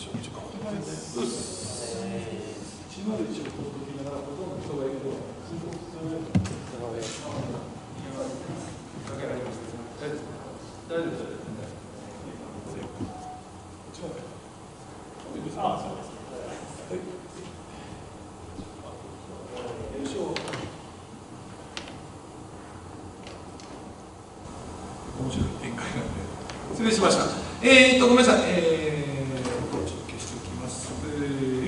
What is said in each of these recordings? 失礼しました。ごめんなさい。音をちょっと消しておきます。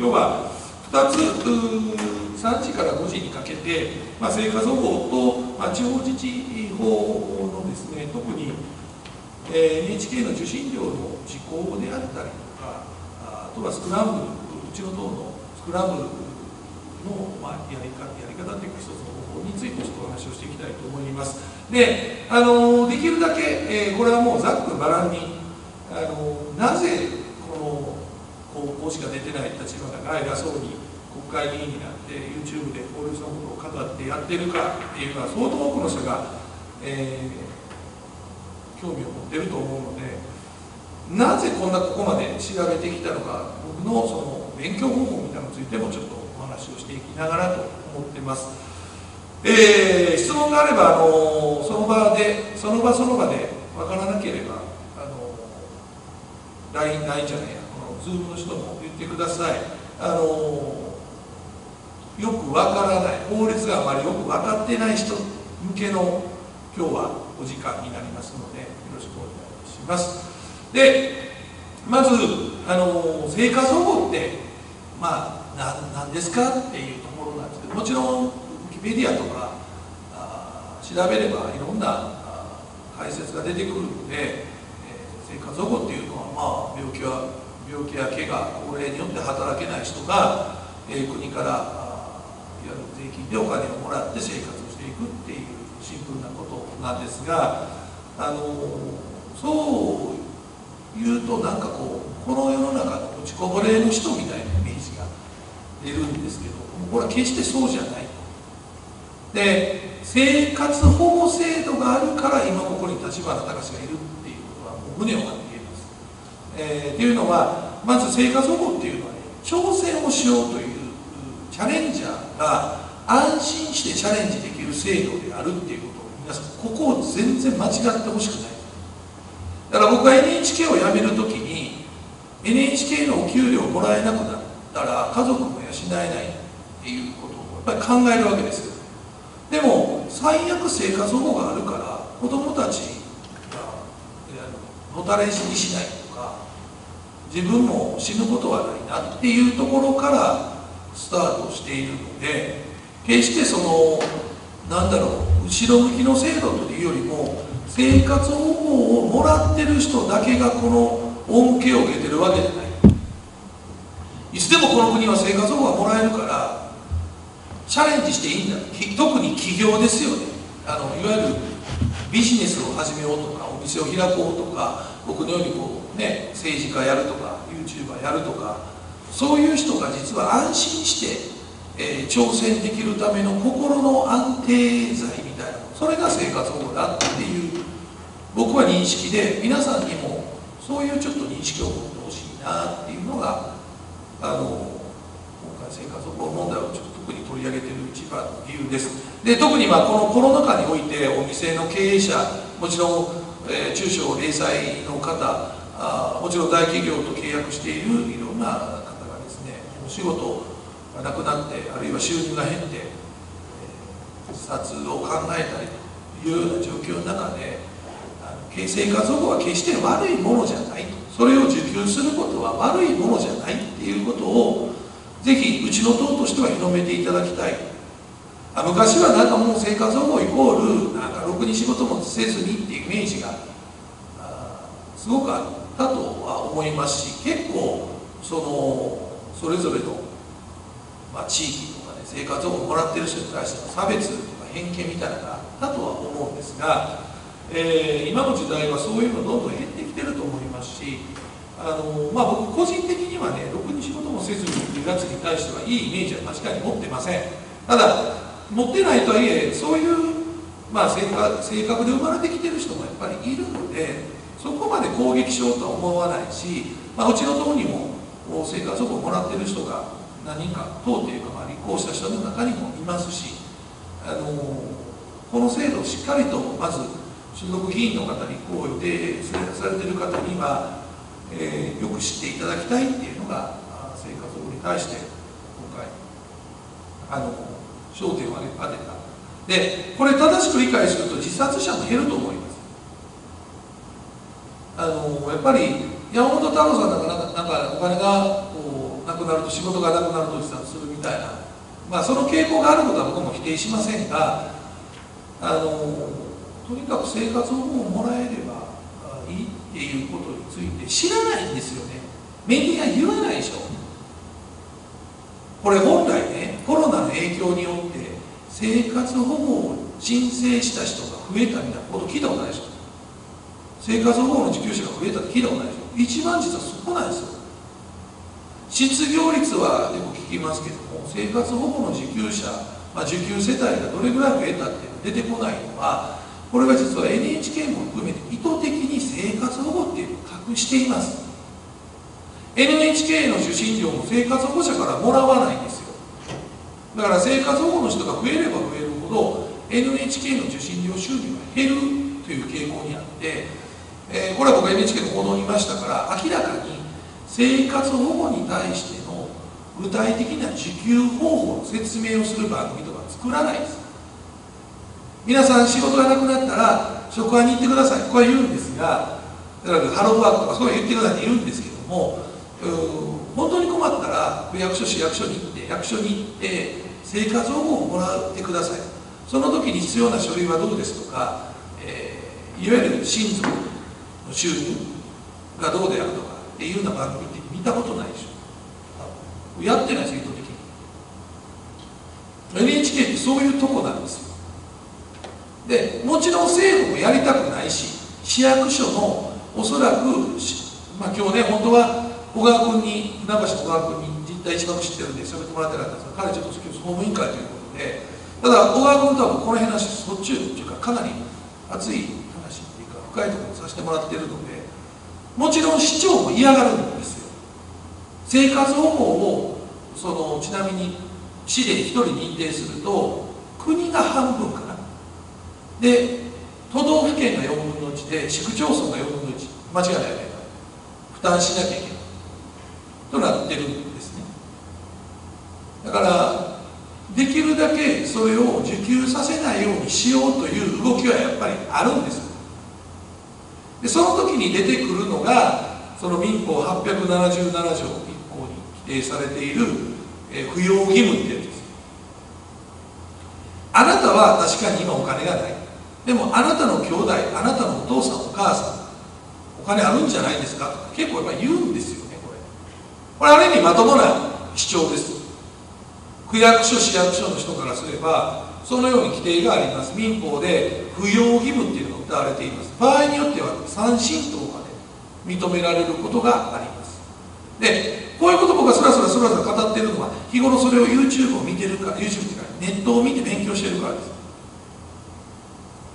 要は2つ3時から5時にかけて、生活保護と、地方自治法のですね、特に、NHK の受信料の時効であったりとか、あとはスクランブル、うちの党のスクランブルの、やり方というか一つの方法についてちょっとお話をしていきたいと思います。で、できるだけ、これはもうざっくばらんに、なぜこの講師が出てない立場が偉そうに国会議員になって YouTube で法律のことを語ってやってるかっていうのは相当多くの人が、興味を持ってると思うので、なぜここまで調べてきたのか、僕のその勉強方法みたいなのについてもちょっとお話をしていきながらと思ってます。質問があればその場その場で分からなければ LINE じゃないや、Zoom の人も言ってください。よく分からない、法律があまりよく分かってない人向けの今日はお時間になりますのでよろしくお願いします。で、まず生活保護って何ですかっていうところなんですけど、もちろんウィキペディアとか調べればいろんな解説が出てくるので、生活保護っていうのは、病気や怪我、高齢によって働けない人が、国からいわゆる税金でお金をもらって生活をしていくっていうシンプルなことなんですが、そういうとなんかこの世の中の落ちこぼれの人みたいなイメージが出るんですけど、これは決してそうじゃない。で、生活保護制度があるから今ここに立花隆がいるっていうことはもう胸を張っています、っていうのは、まず生活保護っていうのはね、挑戦をしようというチャレンジャーが安心してチャレンジできる制度であるっていうことを、皆さんここを全然間違ってほしくない。だから僕が NHK を辞めるときに NHK のお給料をもらえなくなったら家族も養えないっていうことをやっぱり考えるわけですよ。でも最悪生活保護があるから子どもたちがのたれ死にしないとか、自分も死ぬことはないなっていうところからスタートしているので、決してその後ろ向きの制度というよりも、生活保護をもらってる人だけがこの恩恵を受けてるわけじゃない。いつでもこの国は生活保護がもらえるからチャレンジしていいんだ。特に起業ですよね。いわゆるビジネスを始めようとか、お店を開こうとか、僕のように政治家やるとか YouTuber やるとか、そういう人が実は安心して挑戦できるための心の安定剤みたいな、それが生活保護だっていう僕は認識で、皆さんにもそういうちょっと認識を持ってほしいなっていうのが、今回生活保護問題をちょっと特に取り上げている一番の理由です。で、特にこのコロナ禍においてお店の経営者、もちろん、中小零細の方、もちろん大企業と契約しているいろんな方がですね、お仕事をなくなって、あるいは収入が減って自殺を考えたりというような状況の中で、生活保護は決して悪いものじゃない、それを受給することは悪いものじゃないっていうことを、ぜひうちの党としては広めていただきたい。昔はなんかもう生活保護イコールなんかろくに仕事もせずにっていうイメージがすごくあったとは思いますし、結構それぞれの地域とかで生活保護をもらっている人に対しての差別とか偏見みたいなのがあったとは思うんですが、今の時代はそういうのどんどん減ってきてると思いますし、僕個人的にはね、ろくに仕事もせずに離脱に対してはいいイメージは確かに持ってません。ただ持ってないとはいえ、そういう、性格で生まれてきてる人もやっぱりいるので、そこまで攻撃しようとは思わないし、うちの党にも生活保護をもらっている人が何人か、党というか、立候補した人の中にもいますし、この制度をしっかりと、まず所属議員の方に立候補予定されている方には、よく知っていただきたいっていうのが、生活保護に対して今回、焦点を当てた。で、これ正しく理解すると自殺者も減ると思います。やっぱり山本太郎さんなんかお金がこうなくなると、仕事がなくなると自殺するみたいな、まあ、その傾向があることは僕も否定しませんが、とにかく生活保護をもらえればいいっていうことについて知らないんですよね。メディア言わないでしょ。これ本来ね、コロナの影響によって生活保護を申請した人が増えたみたいなこと聞いたことないでしょ。生活保護の受給者が増えたって聞いたことないでしょ。一番実はそこなんですよ。失業率はでも聞きますけども、生活保護の受給者、受給世帯がどれぐらい増えたって出てこないのは、これは実は NHK も含めて意図的に生活保護っていうのを隠しています。 NHK の受信料も生活保護者からもらわないんですよ。だから生活保護の人が増えれば増えるほど NHK の受信料収入が減るという傾向にあって、これは僕 NHK の報道にいましたから、明らかに生活保護に対しての具体的な受給方法の説明をする番組とか作らないです。皆さん仕事がなくなったら職場に行ってください、ここは言うんですが、だからハローワークとかそういう言ってくださいって言うんですけども、本当に困ったら役所に行って生活保護をもらってください、その時に必要な書類はどうですとか、いわゆる親族の収入がどうであるとかっていうような番組って見たことないでしょ。やってないですよ、意図的に。 NHK ってそういうとこなんですよ。でもちろん政府もやりたくないし、市役所のおそらく、今日ね、本当は小川君に、船橋小川君に一番知ってるんで喋ってもらってなかったんですが、彼ちょっと法務委員会ということで、ただ小川君とはこの辺の話しょっちゅうというか、かなり熱い話っていうか深いところをさせてもらってるので、もちろん市長も嫌がるんですよ。生活保護をちなみに市で1人認定すると国が半分かな、で都道府県が4分の1で市区町村が4分の1、間違いないよね、負担しなきゃいけないとなってるんで、だからできるだけそれを受給させないようにしようという動きはやっぱりあるんです。でその時に出てくるのが、その民法877条1項に規定されている扶養義務ってやつです。あなたは確かに今お金がない、でもあなたの兄弟、あなたのお父さんお母さんお金あるんじゃないですかと結構やっぱり言うんですよね。これある意味まともな主張です。区役所、市役所の人からすれば、そのように規定があります。民法で扶養義務っていうのが謳われています。場合によっては3親等まで認められることがあります。で、こういうことを僕がそらそら語っているのは、日頃それを YouTube を見てるから、YouTube っていうか、ネットを見て勉強してるからです。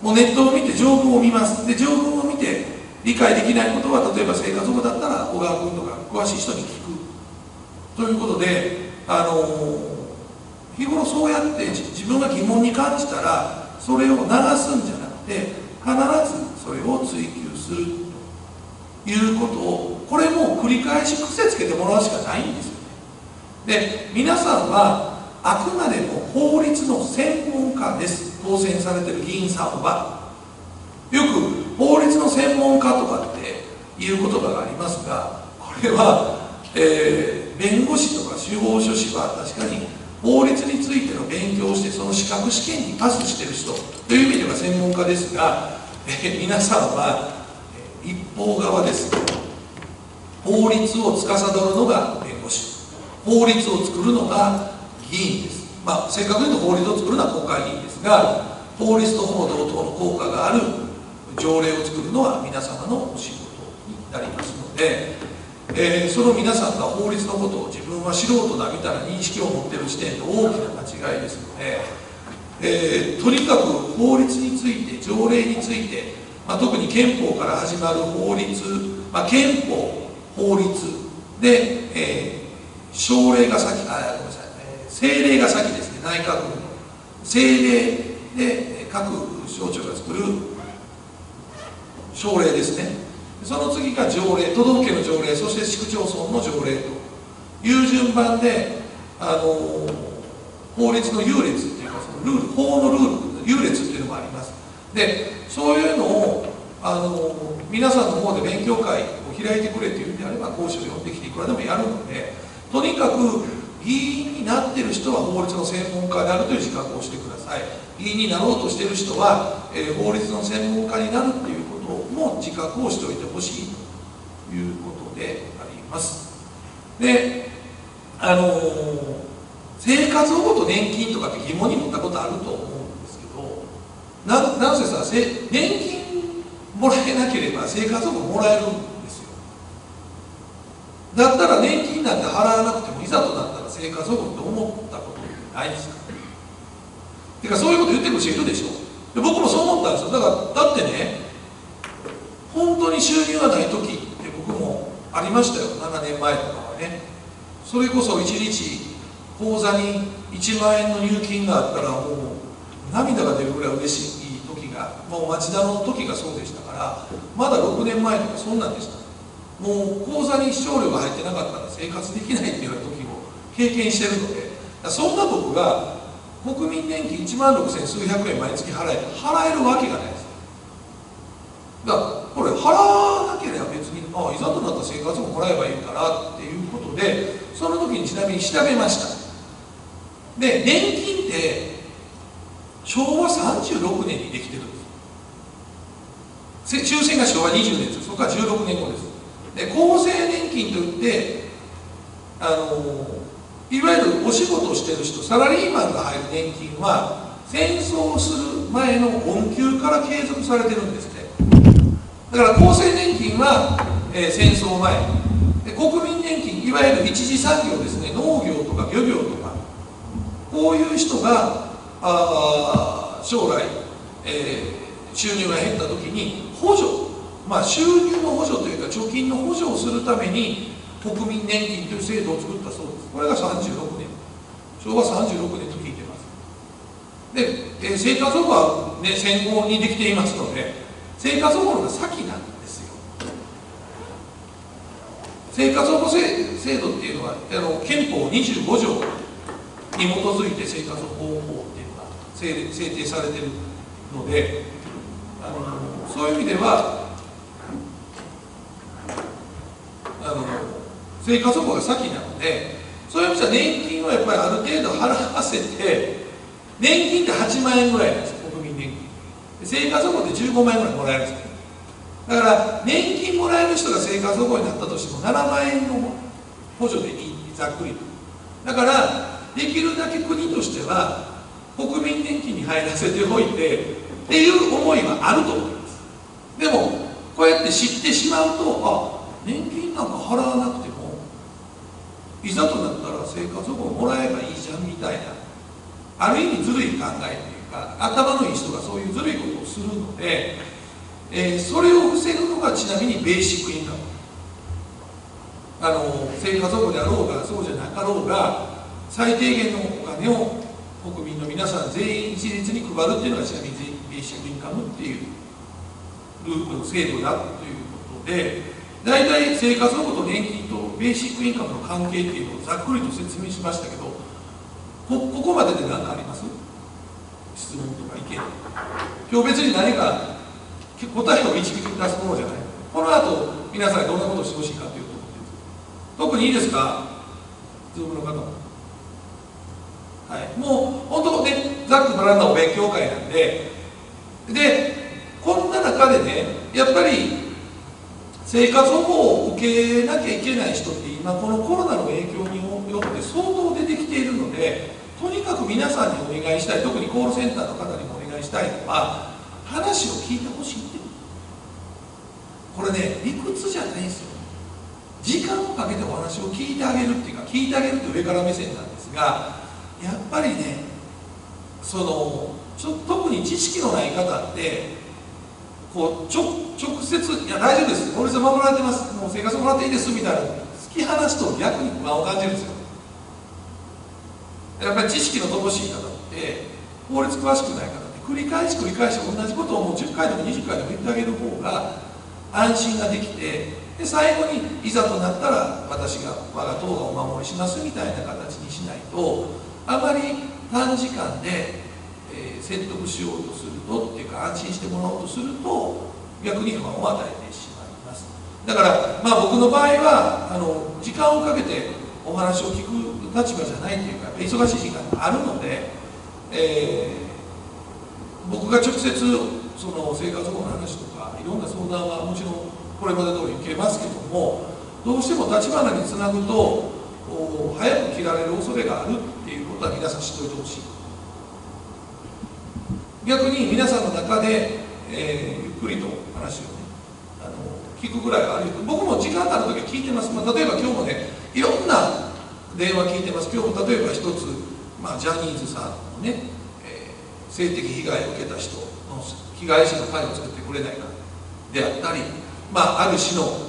もうネットを見て条文を見ます。で、条文を見て理解できないことは、例えば生活保護だったら、小川君とか詳しい人に聞く。ということで、日頃そうやって自分が疑問に感じたらそれを流すんじゃなくて、必ずそれを追求するということを、これも繰り返し癖つけてもらうしかないんですよね。で皆さんはあくまでも法律の専門家です。当選されてる議員さんはよく法律の専門家とかっていう言葉がありますが、これは、弁護士とか司法書士は確かに法律についての勉強をしてその資格試験にパスしてる人という意味では専門家ですが、皆さんは一方側です。法律を司るのが弁護士、法律を作るのが議員です。正確に言うと法律を作るのは国会議員ですが、法律とほぼ同等の効果がある条例を作るのは皆様のお仕事になりますので、その皆さんが法律のことを自分は素人だみたいな認識を持っている時点で大きな間違いですので、とにかく法律について、条例について、特に憲法から始まる法律、憲法、法律、で、省令が先、ごめんなさい、政令が先ですね、内閣府の政令で各省庁が作る省令ですね、その次が条例、都道府県の条例、そして市区町村の条例という順番で、法律の優劣っていうか、そのルール、法のルール、優劣っていうのもあります。で、そういうのを皆さんの方で勉強会を開いてくれというのであれば、講師を呼んできていくらでもやるので、とにかく議員になっている人は法律の専門家であるという自覚をしてください。議員になろうとしている人は、法律の専門家になるということも自覚をしておいてほしいということであります。で、生活保護と年金とかって疑問に持ったことあると思うんですけど、なんせさ、年金もらえなければ生活保護もらえるんですよ。だったら年金なんて払わなくてもいざとなったら生活保護って思ったことってないですか？てかそういうこと言ってくる人いるでしょ。で、僕もそう思ったんですよ。だってね、本当に収入がない時って僕もありましたよ。7年前とかはね。それこそ1日口座に1万円の入金があったらもう涙が出るぐらい嬉しい。もう町田の時がそうでしたから、まだ6年前とかそんなんでした。もう口座に視聴料が入ってなかったら生活できないっていうような時を経験してるので、そんな僕が国民年金1万6千数百円毎月払えるわけがないです。だからこれ払わなければ別に、まあいざとなったら生活ももらえばいいからっていうことで、その時にちなみに調べました。で、年金って昭和36年にできてるんです。終戦が昭和20年です。そこから16年後です。で、厚生年金といって、いわゆるお仕事をしてる人、サラリーマンが入る年金は、戦争する前の恩給から継続されてるんですね。だから厚生年金は、戦争前で、国民年金、いわゆる一次産業ですね、農業とか漁業とか、こういう人が、将来、収入が減った時に補助、収入の補助というか貯金の補助をするために国民年金という制度を作ったそうです。これが36年、昭和36年と聞いてます。で、生活保護は、ね、戦後にできていますので、生活保護が先なんですよ。生活保護制度っていうのは憲法25条に基づいて生活保護法っていうのが制定されているので、そういう意味では生活保護が先なので、そういう意味では年金はやっぱりある程度払わせて、年金って8万円ぐらいなんですよ、国民年金。生活保護って15万円ぐらいもらえるんですよ。だから年金もらえる人が生活保護になったとしても7万円の補助でいい、ざっくりと。だからできるだけ国としては国民年金に入らせておいてっていう思いはあると思います。でもこうやって知ってしまうと、年金なんか払わなくてもいざとなったら生活保護もらえばいいじゃんみたいな、ある意味ずるい考えというか、頭のいい人がそういうずるいことをするので、それを防ぐのがちなみにベーシックインカム。生活保護であろうがそうじゃなかろうが、最低限のお金を国民の皆さん全員一律に配るというのがちなみにベーシックインカムっていうルール制度だということで、大体生活保護と年金とベーシックインカムの関係っていうのをざっくりと説明しましたけど、ここまでで何かあります？質問とか意見。今日別に何か答えを導き出すものじゃない。この後皆さんどんなことをしてほしいかというところです。特にいいですか？ズームの方も。はい、もう本当ね、ざっくばらんなお勉強会なんで、こんな中でね、やっぱり生活保護を受けなきゃいけない人って今このコロナの影響によって相当出てきているので、とにかく皆さんにお願いしたい、特にコールセンターの方にお願いしたいのは、話を聞いてほしいっていう。これね、理屈じゃないんですよ。時間をかけてお話を聞いてあげるっていうか、聞いてあげるって上から目線なんですが、やっぱりね、特に知識のない方ってこう直接「いや大丈夫です、法律は守られてます、もう生活もらっていいです」みたいなの好きき放すと逆に不安を感じるんですよ。やっぱり知識の乏しい方って法律詳しくない方って繰り返し同じことをもう10回でも20回でも言ってあげる方が安心ができて、で最後にいざとなったら私が我が党がお守りしますみたいな形にしないと、あまり短時間で説得しようとするとっていうか、安心してもらおうとすると逆に不安を与えてしまいます。だからまあ僕の場合は時間をかけてお話を聞く立場じゃないというか、忙しい時間があるので、僕が直接その生活保護の話とかいろんな相談はもちろんこれまで通り受けますけども、どうしても立ち花につなぐと早く切られる恐れがあるっていうことは皆さん知っておいてほしい。逆に皆さんの中で、ゆっくりと話を、ね、聞くぐらいはある。僕も時間があるときは聞いてます、例えば今日もね、いろんな電話聞いてます。今日も例えば一つ、ジャニーズさんのね、性的被害を受けた人の被害者の会を作ってくれないかであったり、ある種の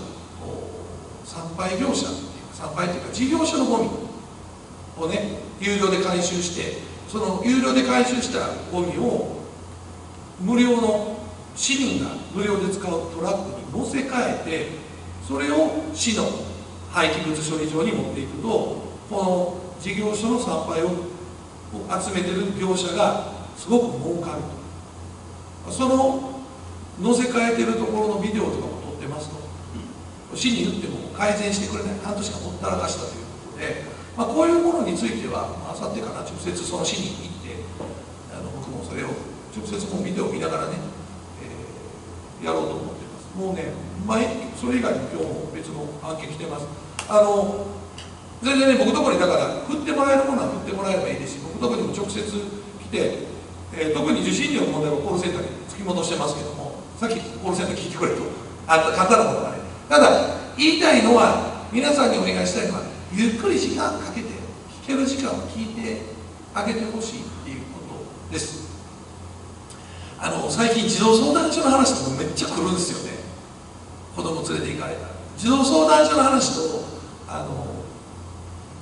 参拝業者っていうか、参拝というか事業者のゴミをね、有料で回収して、その有料で回収したゴミを無料の市民が無料で使うトラックに乗せ替えて、それを市の廃棄物処理場に持っていくと、この事業所の産廃を集めてる業者がすごく儲かると。その乗せ替えてるところのビデオとかも撮ってますと、市に言っても改善してくれない、半年間ほったらかしたということで、こういうものについては明後日から直接その市に行って、僕もそれを直接もビデオ見ながらね、やろうと思ってます。もうね、それ以外に今日も別の案件来てます。全然ね、僕とこにだから、振ってもらえるものは振ってもらえればいいですし、僕とこにも直接来て、特に受信料の問題をコールセンターに突き戻してますけども、さっきコールセンター聞いてくれと、簡単なことがね。ただ、言いたいのは、皆さんにお願いしたいのは、ゆっくり時間かけて、聞ける時間を聞いてあげてほしいっていうことです。最近児童相談所の話ともめっちゃ来るんですよね。子供連れて行かれた児童相談所の話と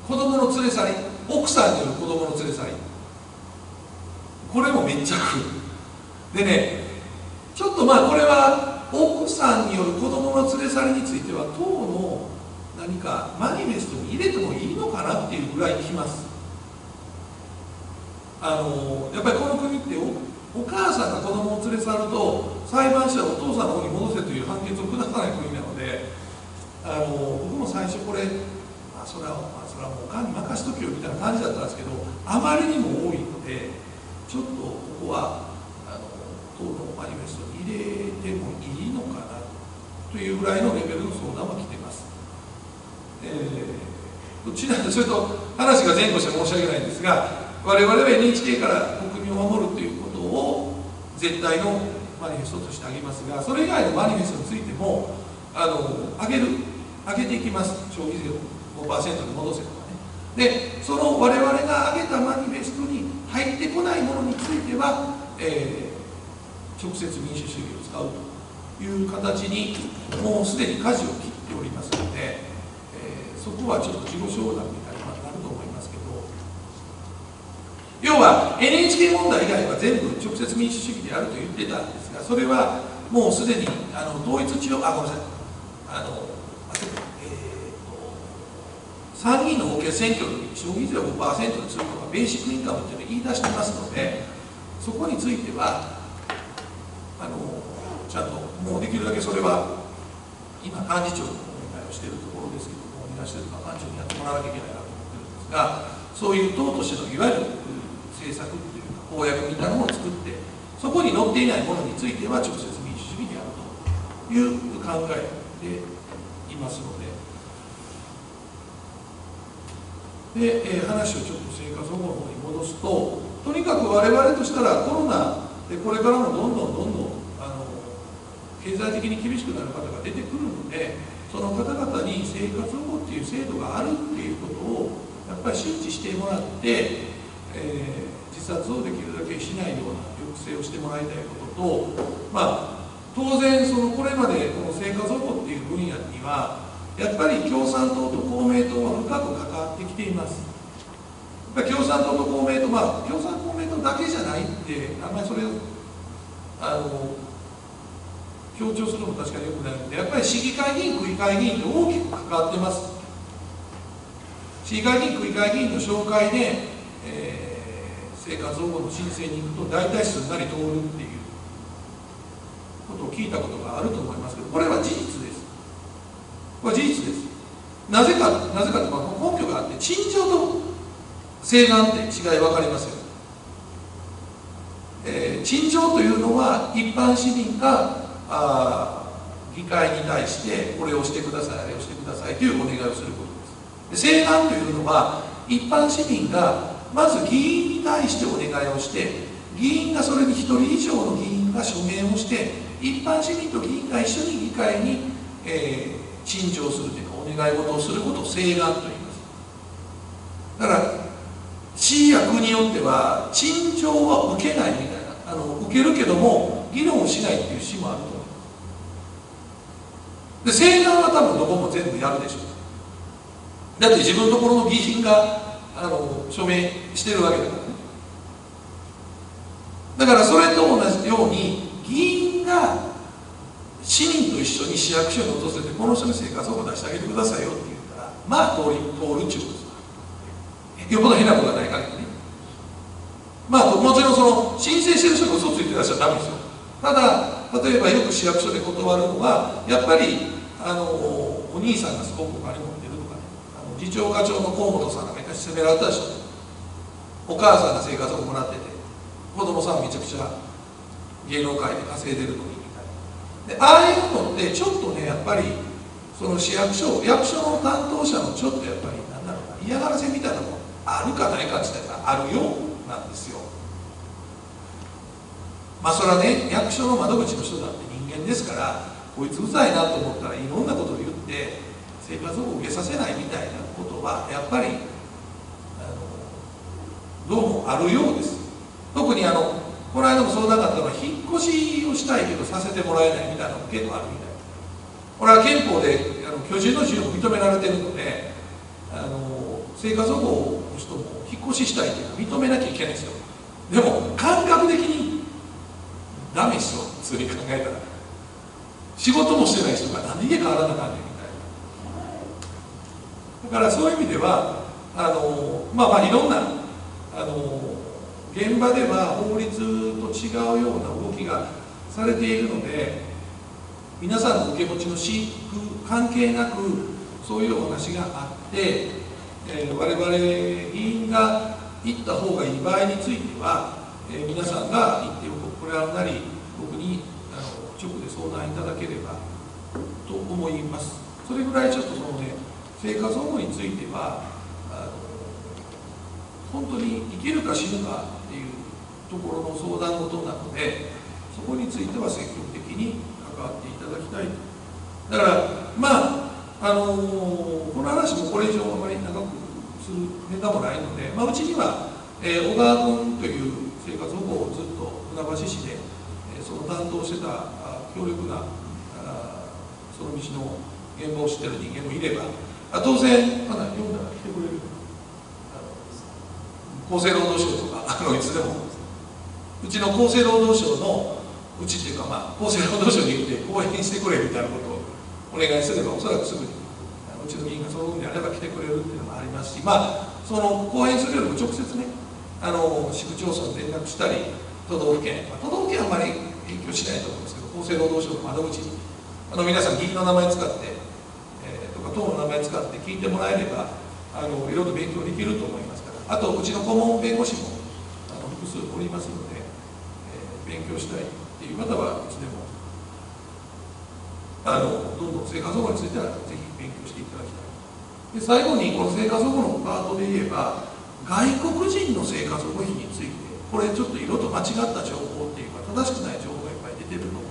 子供の連れ去り、奥さんによる子供の連れ去り、これもめっちゃ来る。でね、ちょっとこれは奥さんによる子供の連れ去りについては党の何かマニフェストに入れてもいいのかなっていうぐらい来ます。やっぱりこの国ってお母さんが子供を連れ去ると裁判所はお父さんの方に戻せという判決を下さない国なので、僕も最初これ、それはもうお母に任しときよみたいな感じだったんですけど、あまりにも多いのでちょっとここは党のマニフェストに入れてもいいのかなというぐらいのレベルの相談は来てます。それと話が前後して申し訳ないんですが、我々は NHK から国民を守るということを絶対のマニフェストとしてあげますが、それ以外のマニフェストについても上げていきます。消費税を 5% に戻せとかね。でその我々が上げたマニフェストに入ってこないものについては、直接民主主義を使うという形にもうすでに舵を切っておりますので、そこはちょっと自己承諾みたいになると思いますけど、要は NHK 問題以外は全部直接民主主義であると言ってたんですが、それはもうすでに統一地方、ごめんなさい、参議院の補欠選挙に消費税を 5% にするとかベーシックインカムっていうのを言い出してますので、そこについてはちゃんともうできるだけそれは今幹事長にお願いをしているところですけども、お願いしているとか幹事長にやってもらわなきゃいけないなと思ってるんですが、そういう党としてのいわゆる政策というか公約みたいなものを作って、そこに載っていないものについては直接民主主義であるという考えでいますので、で、話をちょっと生活保護の方に戻すと、とにかく我々としたらコロナでこれからもどんどん経済的に厳しくなる方が出てくるので、その方々に生活保護っていう制度があるっていうことをやっぱり周知してもらって。自殺をできるだけしないような抑制をしてもらいたいことと、当然これまでこの生活保護っていう分野にはやっぱり共産党と公明党は深く関わってきています。共産党と公明党、まあ、共産公明党だけじゃないって、あんまりそれを強調するのも確かによくないので、やっぱり市議会議員、区議会議員と大きく関わってます。市議会議員、区議会議員の紹介で、生活保護の申請に行くと、大体すんなり通るっていうことを聞いたことがあると思いますけど、これは事実です。これは事実です。なぜかというと、根拠があって、陳情と請願って違い分かりますよね。陳情というのは、一般市民が議会に対して、これをしてください、あれをしてくださいというお願いをすることです。請願というのは、一般市民がまず議員に対してお願いをして、議員がそれに1人以上の議員が署名をして、一般市民と議員が一緒に議会に、陳情するというか、お願い事をすることを請願と言います。だから、市や区によっては、陳情は受けないみたいな、受けるけども、議論をしないという市もあると思います。で、請願は多分どこも全部やるでしょう。だって自分のところの議員が、署名してるわけだからね。だからそれと同じように議員が市民と一緒に市役所に訪れてこの人に生活保護出してあげてくださいよって言ったらまあ通るっちゅうことですよ。ほど変なことはない限りね。まあもちろんその申請してる人が嘘ついてらっしゃるダメですよ。ただ例えばよく市役所で断るのはやっぱりお兄さんがすごくお金持ってるとかね、次長課長の河本さんがめちゃくちゃ責められた人、お母さんが生活をもらってて子供さんめちゃくちゃ芸能界で稼いでるのにみたいな。でああいうのってちょっとねやっぱりその市役所の担当者のちょっとやっぱり何だろうな嫌がらせみたいなのもあるかないか自体があるようなんですよ。まあそれはね役所の窓口の人だって人間ですからこいつうざいなと思ったらいろんなことを言って生活を受けさせないみたいなことはやっぱりどうもあるようです。特にこの間もそうなかったのは引っ越しをしたいけどさせてもらえないみたいなのも結構あるみたいな。これは憲法で居住の自由も認められてるので生活保護の人も引っ越ししたいというのは認めなきゃいけないんですよ。でも感覚的にダメですよ。普通に考えたら仕事もしてない人が何で家変わらなかったみたいな。だからそういう意味ではまあいろんな現場では法律と違うような動きがされているので皆さんの受け持ちの私服関係なくそういうお話があって、我々議員が行った方がいい場合については、皆さんが行ってこれはなり僕に直で相談いただければと思います。それぐらいちょっとそのね生活保護については本当に生きるか死ぬかっていうところの相談事なのでそこについては積極的に関わっていただきたい。だからまあこの話もこれ以上あまり長くするネタもないので、まあ、うちには、小川君という生活保護をずっと船橋市で、その担当してた強力なその道の現場を知ってる人間もいれば当然まだ読んだら来てくれる。厚生労働省とかいつでもうちの厚生労働省のうちっていうか、まあ、厚生労働省に言って講演してくれみたいなことをお願いすればおそらくすぐにうちの議員がその分であれば来てくれるっていうのもありますし、まあ、その講演するよりも直接ね市区町村に連絡したり都道府県あんまり影響しないと思うんですけど厚生労働省の窓口に皆さん議員の名前使って、とか党の名前使って聞いてもらえればいろいろ勉強できると思います。あとうちの顧問弁護士も複数おりますので、勉強したいっていう方はいつでもどんどん生活保護についてはぜひ勉強していただきたい。で最後にこの生活保護のパートで言えば外国人の生活保護費についてこれちょっと色と間違った情報っていうか正しくない情報がいっぱい出てると思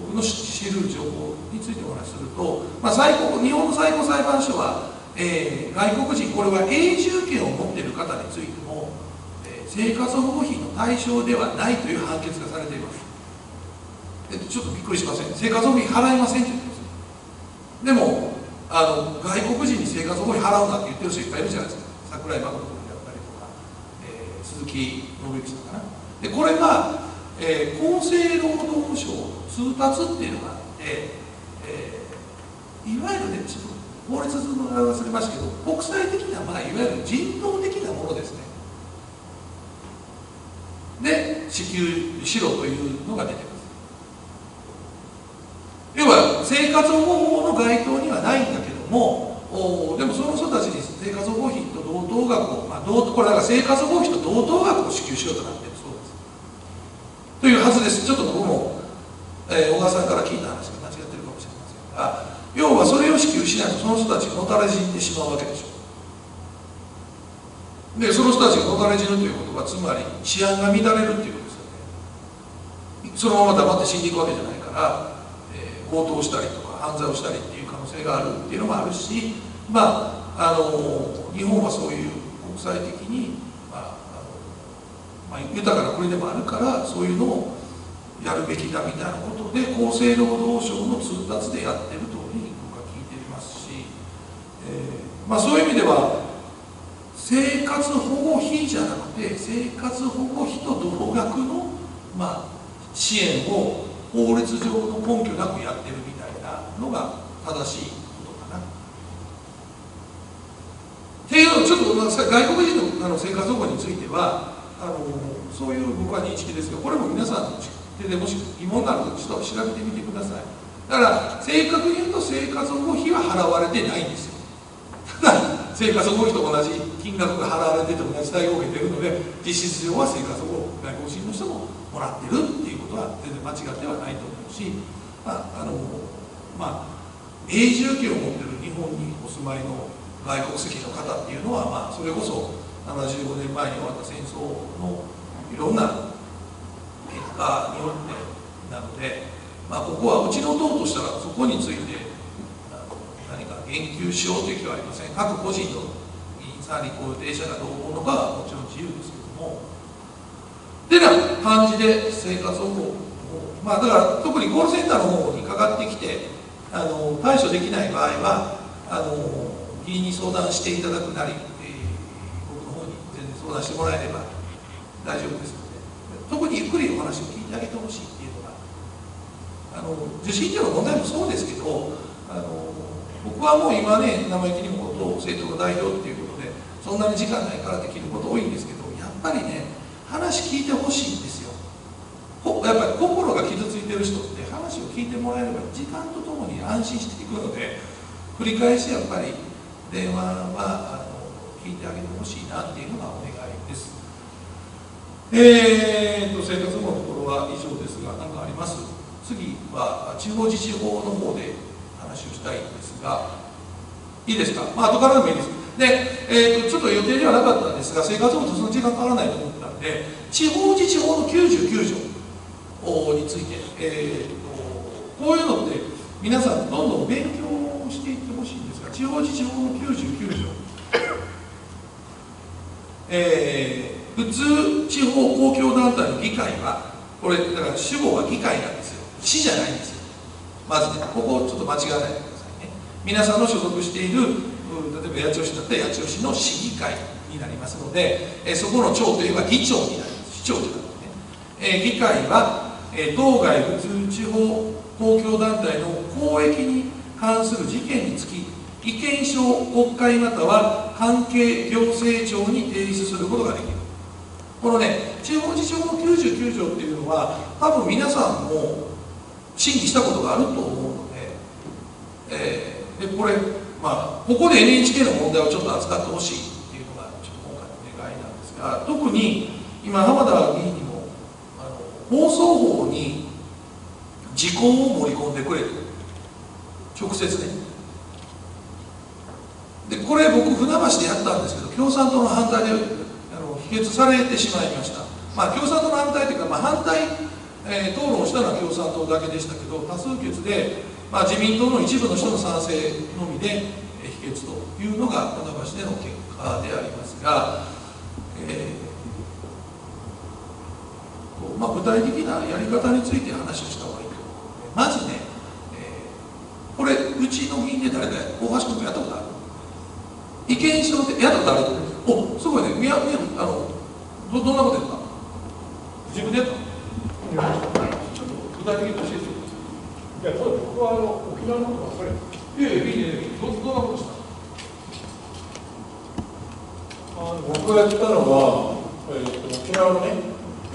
うので、僕の知る情報についてお話しすると、まあ、日本の最高裁判所は外国人これは永住権を持っている方についても、生活保護費の対象ではないという判決がされています。ちょっとびっくりしません。生活保護費払いませんって言ってます。でも外国人に生活保護費払うなって言ってる人いっぱいいるじゃないですか。桜井誠君であったりとか、鈴木伸之さんかな。でこれが、厚生労働省通達っていうのがあって、いわゆるね、ちょっと法律の名前忘れましたけど、国際的な、まあ、いわゆる人道的なものですね。で支給しろというのが出てます。要は生活保護法の該当にはないんだけども、でもその人たちに生活保護費と同等額を、まあ、これだから生活保護費と同等額を支給しようとなっているそうです。というはずです。ちょっと僕も、小川さんから聞いた話が間違ってるかもしれませんが、要はそれを支給しないとその人たちがのたれ死んでしまうわけでしょう。でその人たちがのたれ死ぬということはつまり治安が乱れるっていうことですよね。そのまま黙って死んでいくわけじゃないから、強盗したりとか犯罪をしたりっていう可能性があるっていうのもあるし、まあ日本はそういう国際的に、豊かな国でもあるからそういうのをやるべきだみたいなことで厚生労働省の通達でやってると僕は聞いていますし、そういう意味では生活保護費じゃなくて生活保護費と同額の、支援を法律上の根拠なくやってるみたいなのが正しいことかな。っていうのをちょっと外国人の生活保護についてはそういう僕は認識ですが、これも皆さんの知ってでもし疑問があるとちょっと調べてみてください。だから正確に言うと生活保護費は払われてないんですよ。ただ生活保護費と同じ金額が払われてて同じ対応を受けてるので実質上は生活保護外国人の人ももらってるっていうことは全然間違ってはないと思うし、永住権を持ってる日本にお住まいの外国籍の方っていうのは、それこそ75年前に終わった戦争のいろんな結果によってなので、ここはうちの党としたらそこについて何か言及しようという気はありません。各個人の議員さんにこういう定者がどう思うのかはもちろん自由ですけども。てな感じで生活保護、だから特にコールセンターの方にかかってきて対処できない場合は議員に相談していただくなり、僕の方に全然相談してもらえれば大丈夫ですので、特にゆっくりお話を聞いてあげてほしいっていうのが受信料の問題もそうですけど、僕はもう今ね生意気にも党政党の代表っていうことでそんなに時間ないからできること多いんですけど、やっぱりね話聞いてほしいんですよ。やっぱり心が傷ついてる人って話を聞いてもらえれば時間とともに安心していくので、繰り返しやっぱり電話は聞いてあげてほしいなっていうのがお願いです。生活保護のところは以上ですが、何かあります？次は地方自治法の方で話をしたいんですが、いいですか？後からでもいいです。で、ちょっと予定ではなかったんですが、生活保護とその時間かからないと思ったんで、地方自治法の99条について、こういうのって皆さんどんどん勉強していってほしいんですが、地方自治法の99条、普通地方公共団体の議会はこれだから主語は議会なんですよ。市じゃないんですよ。まずね、ここをちょっと間違わないでくださいね。皆さんの所属している例えば八千代市だったら八千代市の市議会になりますので、そこの長というのは議長になります。市長というのはね、議会は、当該普通地方公共団体の公益に関する事件につき意見書を国会または関係行政庁に提出することができる。このね、地方自治法の99条っていうのは多分皆さんも審議したことがあると思うので、でこれここで NHK の問題をちょっと扱ってほしいっていうのがちょっと今回の願いなんですが、特に今浜田議員にも放送法に時効を盛り込んでくれと直接ね。でこれ僕船橋でやったんですけど、共産党の反対で否決されてしまいました。共産党の反対というか、反対、討論したのは共産党だけでしたけど、多数決で自民党の一部の人の賛成のみで否決というのが船橋での結果でありますが、具体的なやり方について話をした方がいいと思マジで、これうちの議員で誰だよ、大橋君もやったことある、意見書ってやったことあると思う。お、すごいね、宮本、どんなことやった、自分でやった、ちょっと具体的に教えてください。いや、ただ僕は沖縄のことばっかり。いやいや、いいね、どんなことした。僕がやったのは、沖縄のね、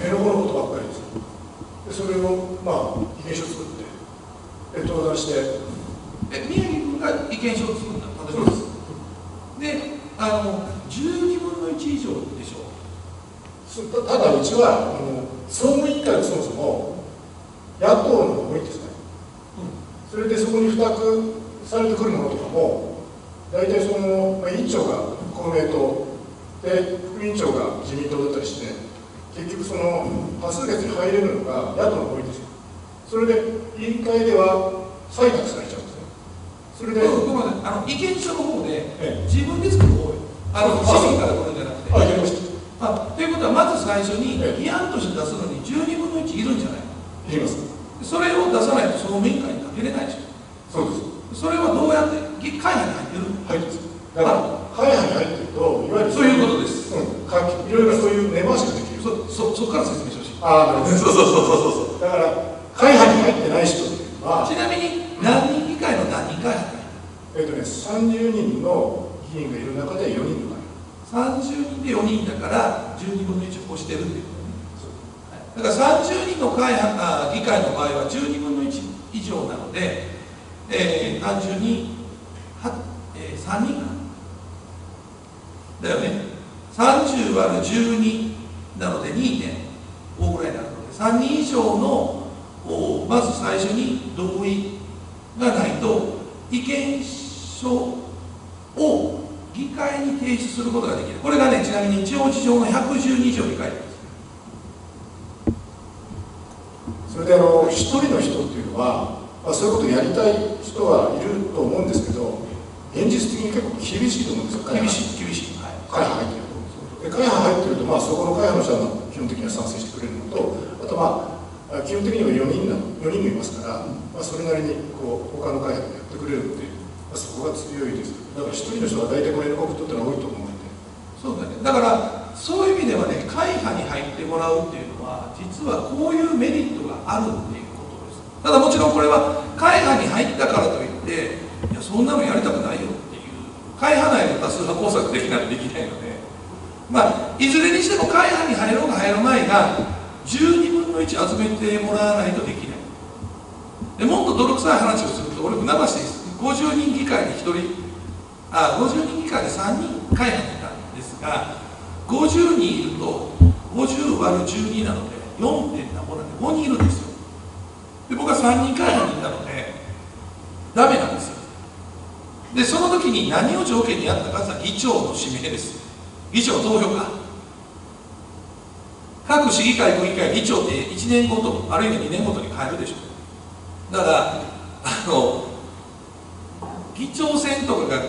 辺野古のことばっかりです。で、それを、まあ、意見書作って、登壇して。宮城君が意見書を作ったの、私です。で、12分の1以上でしょう。ただ、うちは、総務一回、そもそも、野党の多いんですね。うん、それで、そこに付託されてくるものとかも、大体、その、まあ、委員長が公明党、で、副委員長が自民党だったりして、結局その多数決に入れるのが野党の多いんですよ。それで委員会では採択されちゃうんですね。それで、意見書の方で自分で作る方よ、市民からこれじゃなくて。ということは、まず最初に議案として出すのに12分の1いるんじゃないの？いります。それを出さないと総務委員会にかけれないでしょ。そうです。それはどうやって会派に入ってる？入ってる。だから会派に入ってると、いわゆるそういうことです。いろいろそういう根回しができる。そこから説明してほしい。ああ、そう。だから会派に入ってない人っていうのは、ちなみに何人議会の何人会派？30人の議員がいる中で4人の会派。30人で4人だから12分の1を超してるっていうことね。だから30人の議会の場合は12分の1以上なので、単純に3人か。だよね。30割る12なので 2.5 ぐらいになるので、3人以上のまず最初に同意がないと意見書を議会に提出することができない。これがね、ちなみに地方自治法の112条に書いてます。それで1人の人っていうのは、まあ、そういうことをやりたい人はいると思うんですけど、現実的に結構厳しいと思うんですよ。厳しい会派入ってると、まあ、そこの会派の人は基本的には賛成してくれるのと、あと、まあ、基本的には4人もいますから、まあ、それなりにこう他の会派でやってくれるので、まあ、そこが強いです。だから一人の人は大体これのことってのは多いと思うので。そうだね。だからそういう意味ではね、会派に入ってもらうっていうのは、実はこういうメリットがあるっていうことです。ただもちろんこれは会派に入ったからといって、いや、そんなのやりたくないよ。会派内の多数派工作できないとできないので、まあ、いずれにしても会派に入ろうが入らないが12分の1集めてもらわないとできない。でもっと泥臭い話をすると、俺船橋です。50人議会に50人議会で3人会派にいたんですが、50人いると50割る12なので 4.7 なんで5人いるんですよ。で、僕は3人会派にいたのでダメなんですよ。で、その時に何を条件にやったかというと、議長の指名です。議長投票か。各市議会、区議会、議長って1年ごと、あるいは2年ごとに変えるでしょ。だから議長選とかが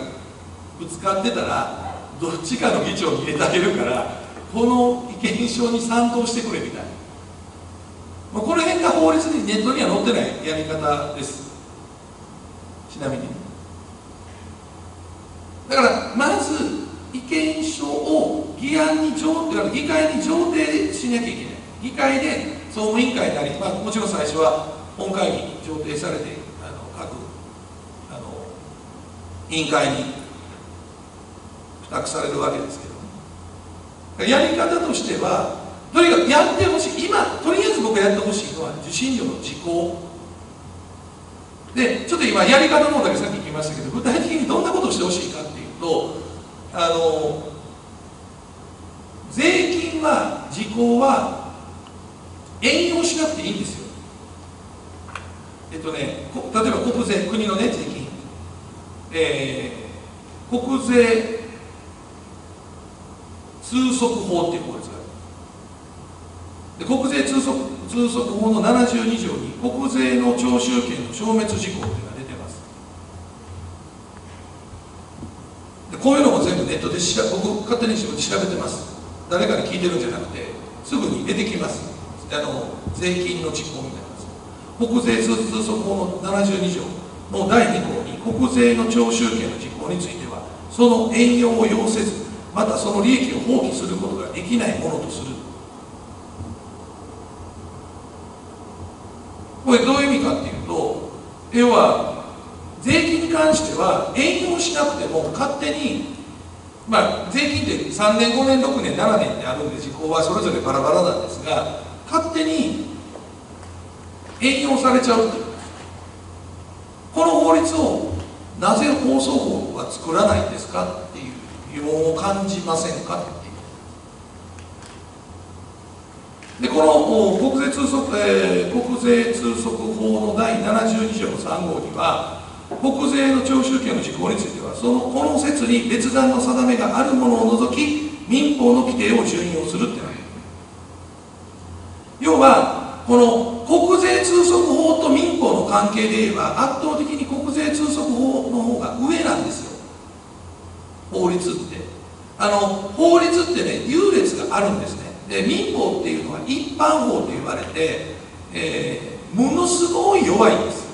ぶつかってたら、どっちかの議長に入れてあげるから、この意見書に賛同してくれみたいな、まあ、この辺が法律にネットには載ってないやり方です。ちなみにだから、まず意見書を議会に上呈しなきゃいけない。議会で総務委員会なり、まあ、もちろん最初は本会議に上呈されて、各委員会に付託されるわけですけど、やり方としては、とにかくやってほしい。今、とりあえず僕がやってほしいのは受信料の時効。で、ちょっと今、やり方の方だけさっき言いましたけど、具体的にどんなことをしてほしいかっていうと、税金は、時効は、援用しなくていいんですよ。例えば国税、国のね、税金、国税通則法っていう法律がある。で、国税通則法の72条に国税の徴収権の消滅事項というのが出てます。で、こういうのも全部ネットで僕勝手に調べてます。誰かに聞いてるんじゃなくてすぐに出てきます。税金の事項みたいなや国税通達則法の72条の第2項に国税の徴収権の実行については、その援用を要せず、またその利益を放棄することができないものとする。これどういう意味かっていうと、要は税金に関しては援用しなくても勝手に、まあ、税金って3年5年6年7年ってあるんで時効はそれぞれバラバラなんですが、勝手に援用されちゃう。この法律をなぜ放送法は作らないんですかっていう疑問を感じませんかっていう。で、この国税通則法の第72条3号には、国税の徴収権の事項については、この説に別段の定めがあるものを除き民法の規定を準用するってなる。要はこの国税通則法と民法の関係で言えば、圧倒的に国税通則法の方が上なんですよ、法律って。法律ってね、優劣があるんですね。で、民法っていうのは一般法と言われて、ものすごい弱いんです。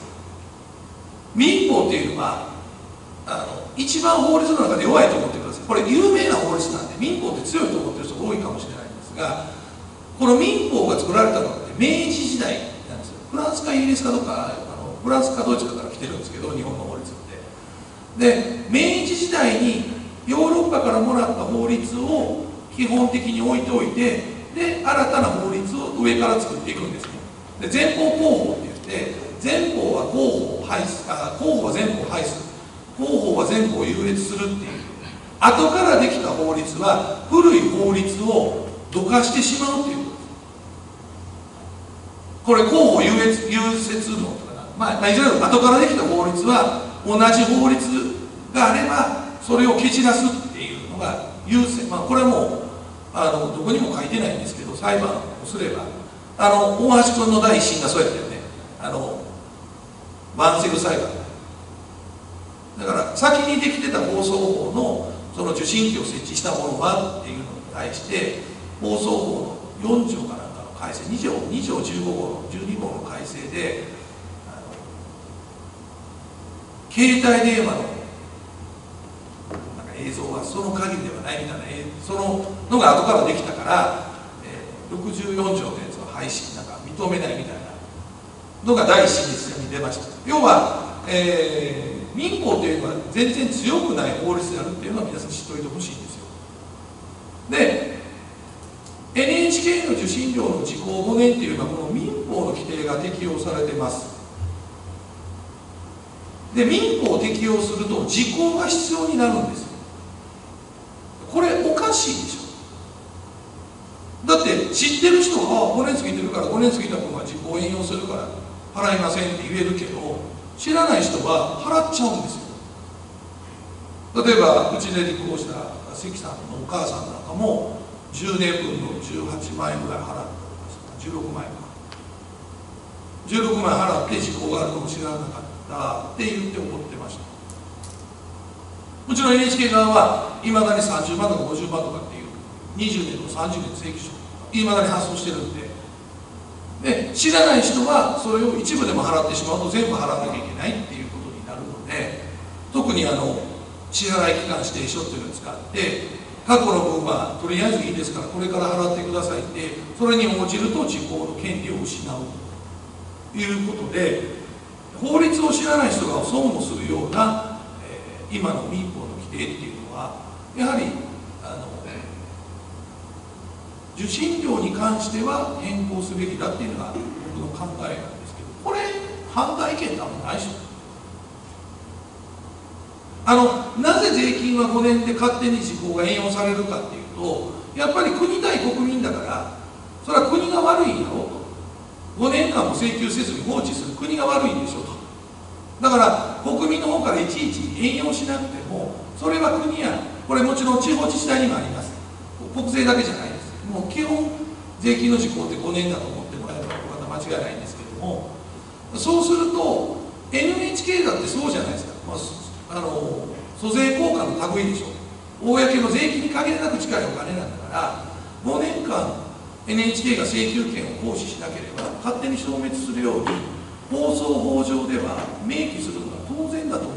民法っていうのは一番法律の中で弱いと思ってください。これ有名な法律なんで、民法って強いと思ってる人多いかもしれないんですが、この民法が作られたのって明治時代なんですよ。フランスかイギリスかどっか、フランスかドイツかから来てるんですけど、日本の法律って。で、明治時代にヨーロッパからもらった法律を基本的に置いておいて、で、新たな法律を上から作っていくんですよ。で、前法後法って言って、前法は後法を排す、後法は前法を排す、後法は前法を優劣するっていう、後からできた法律は古い法律をどかしてしまうっていうことです。これ後法優劣論とかな、いろいろ後からできた法律は同じ法律があればそれを蹴散らすっていうのが優先、これはもうどこにも書いてないんですけど、裁判をすれば大橋君の第一審がそうやったよね、ワンセグ裁判だから、先にできてた放送法のその受信機を設置したものはっていうのに対して、放送法の4条かなんかの改正、2条15号の12号の改正で、携帯電話のなんか映像はその限りではないみたいな、そののが後からできたから、64条のやつは廃止なんか認めないみたいなのが第一審に出ました。要は、民法というのは全然強くない法律であるっていうのは皆さん知っておいてほしいんですよ。で、NHK の受信料の時効5年っていうのはこの民法の規定が適用されてます。で、民法を適用すると時効が必要になるんですよ。これおかしいでしょ。だって知ってる人は5年過ぎてるから、5年過ぎた分は時効援用するから払いませんって言えるけど、知らない人は払っちゃうんですよ。例えばうちで立候補した関さんのお母さんなんかも10年分の18万円ぐらい払っておりました。16万円か16万円払って時効があるのも知らなかったって言って怒ってました。うちの NHK 側はいまだに30万とか50万とかっていう20年とか30年請求書いまだに発送してるんで、で、知らない人はそれを一部でも払ってしまうと全部払わなきゃいけないっていうことになるので、特に支払い期間指定書っていうのを使って、過去の分はとりあえずいいですからこれから払ってくださいって、それに応じると時効の権利を失うということで、法律を知らない人が損をするような、今の民法の規定っていうのはやはり受信料に関しては変更すべきだっていうのが僕の考えなんですけど、これ反対意見ってあんまないでしょ。なぜ税金は5年で勝手に時効が援用されるかっていうと、やっぱり国対国民だから、それは国が悪いよと、5年間も請求せずに放置する国が悪いんでしょと。だから国民の方からいちいち援用しなくても、それは国や、これもちろん地方自治体にもあります。国税だけじゃないです。もう基本税金の時効って5年だと思ってもらえばこれは間違いないんですけども、そうすると NHK だってそうじゃないですか、租税効果の類でしょ。公の税金に限りなく近いお金なんだから、5年間 NHK が請求権を行使しなければ勝手に消滅するように放送法上では明記するのが当然だと思う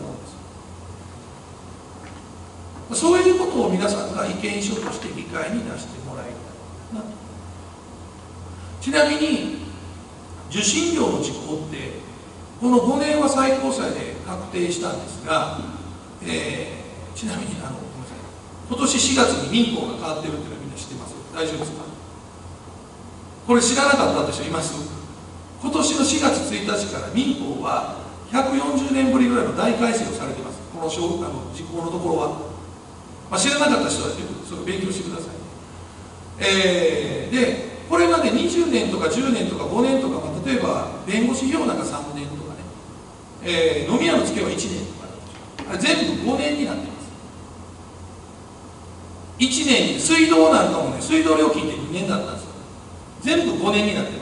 んです。そういうことを皆さんが意見書として議会に出してもらいたいなと。ちなみに受信料の時効ってこの5年は最高裁で確定したんですが、ちなみに今年4月に民法が変わってるっていうのはみんな知ってます？大丈夫ですか？これ知らなかったでしょ？います？今年の4月1日から民法は140年ぶりぐらいの大改正をされてます。この時効のところは、知らなかった人はそれを勉強してくださいね。でこれまで20年とか10年とか5年とか、例えば弁護士費用なんか3年とかね、飲み屋の付けは1年とか、あれ全部5年になってます。1年に水道なんかもね、水道料金って2年だったんですよ。全部5年になってます。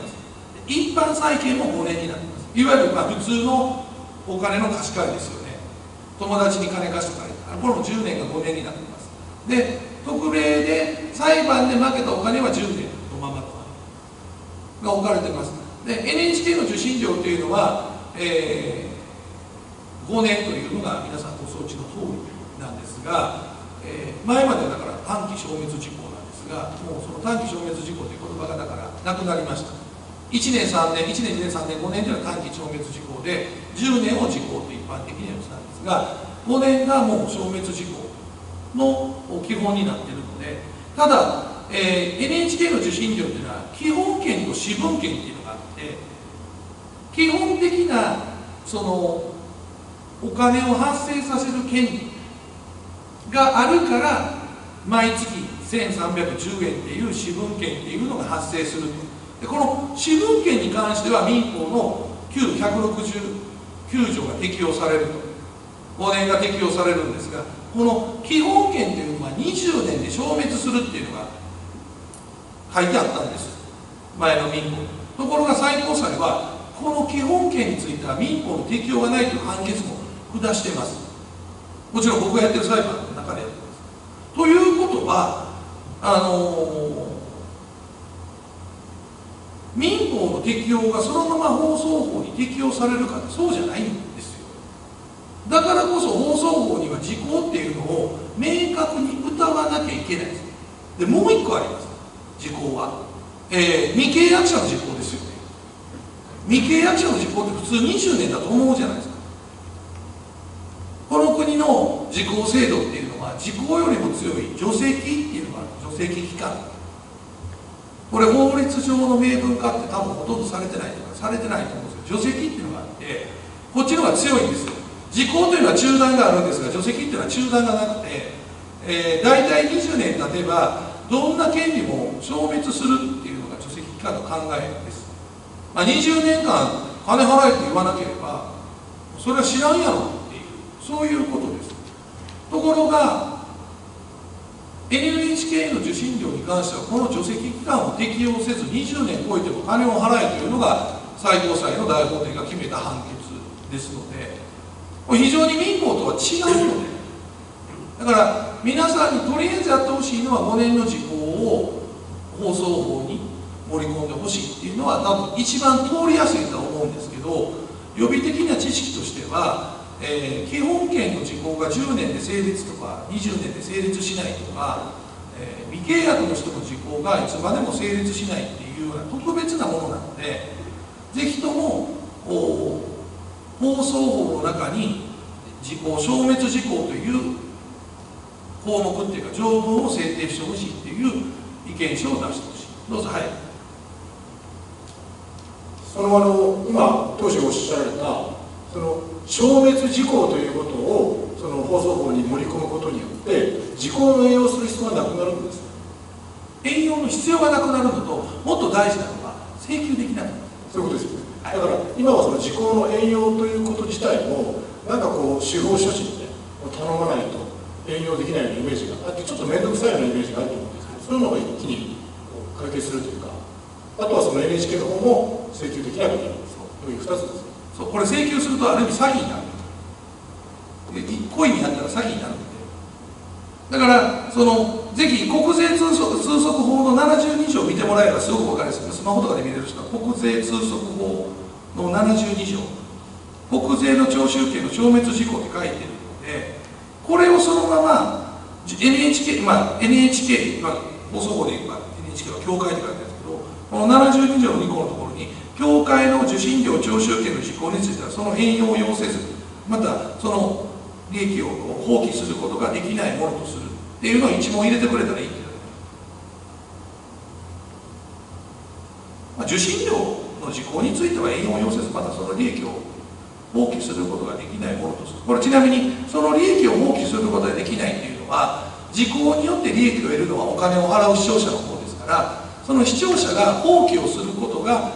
一般債権も5年になってます。いわゆる普通のお金の貸し借りですよね。友達に金貸して借りた、これも10年が5年になってます。で特例で裁判で負けたお金は10年のままが置かれてます。で NHK の受信料というのは、5年というのが皆さんご承知の通りなんですが、前までだから短期消滅事項なんですが、もうその短期消滅事項という言葉がだからなくなりました。1年2年3年5年というのは短期消滅事項で、10年を事項と一般的にはしたんですが、5年がもう消滅事項の基本になっているので、ただNHK の受信料というのは基本権と私文権というのがあって、基本的なそのお金を発生させる権利があるから毎月1310円という私文権というのが発生する。でこの私文権に関しては民法の旧169条が適用されると、5年が適用されるんですが、この基本権というのは20年で消滅するっていうのが書いてあったんです、前の民法。ところが最高裁はこの基本権については民法の適用がないという判決も下してます。もちろん僕がやってる裁判の中でやってます。ということは民法の適用がそのまま放送法に適用されるかってそうじゃないんですよ。だからこそ放送法には時効っていうのを明確に謳わなきゃいけないです。でもう一個あります。時効は、未契約者の時効ですよね。未契約者の時効って普通20年だと思うじゃないですか。この国の時効制度っていうのは時効よりも強い除籍っていうのがある。除籍期間、これ法律上の明文化って多分ほとんどされてないとかされてないと思うんですけど、除籍っていうのがあって、こっちの方が強いんですよ。時効というのは中断があるんですが、除籍っていうのは中断がなくて、大体20年経てばどんな権利も消滅するっていうのが除籍期間の考えです。20年間金払えと言わなければそれは知らんやろっていう、そういうことです。ところが NHK の受信料に関してはこの除籍期間を適用せず20年超えても金を払えというのが最高裁の大法廷が決めた判決ですので、これ非常に民法とは違うので、だから皆さんにとりあえずやってほしいのは5年の時効を放送法に盛り込んでほしいっていうのは多分一番通りやすいとは思うんですけど、予備的な知識としては、基本権の時効が10年で成立とか20年で成立しないとか、未契約の人の時効がいつまでも成立しないっていうような特別なものなので、ぜひとも放送法の中に時効消滅時効という項目っていうか条文を制定してほしいっていう意見書を出してほしい。どうぞ。はい。今当初おっしゃられたその消滅時効ということをその放送法に盛り込むことによって時効の栄養する必要がなくなるんです。栄養の必要がなくなるのと、もっと大事なのは請求できなくなる。そういうことですよね。だから今はその時効の栄養ということ自体もなんかこう司法書士で頼まないと営業できないようなイメージがあって、ちょっと面倒くさいようなイメージがあると思うんですけど、そういうのが一気に解決するというか、あとはその NHK の方も請求できなくなるという2つです。そう、これ請求するとある意味詐欺になる。故意にやったら詐欺になるので、だからそのぜひ国税通則法の72条を見てもらえばすごく分かりやすい。スマホとかで見れる人は国税通則法の72条、国税の徴収権の消滅事項って書いてるので、これをそのまま NHK、NHK、放送法で言えば NHK は協会って書いてあるんですけど、この72条の2項のところに、協会の受信料徴収権の事項については、その変容を要請する、またその利益を放棄することができないものとするっていうのを一文入れてくれたらいいんじゃないか。受信料の事項については変容を要請する、またその利益を放棄することができないものとする。これちなみに、その利益を放棄することができないっていうのは、事項によって利益を得るのはお金を払う視聴者の方ですから、その視聴者が放棄をすることが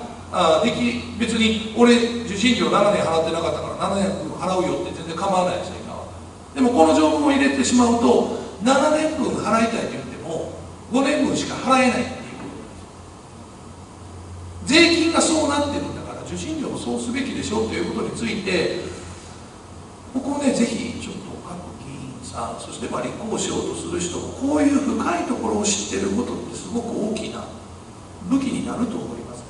でき、別に俺受信料7年払ってなかったから7年払うよって全然構わないですよ、今は。でもこの条文を入れてしまうと、7年分払いたいと言っても5年分しか払えないっていうことです。税金がそうなってるんだから受信料もそうすべきでしょということについて、ここをね、ぜひちょっと各議員さん、そして立候補しようとする人もこういう深いところを知ってることってすごく大きな武器になると思います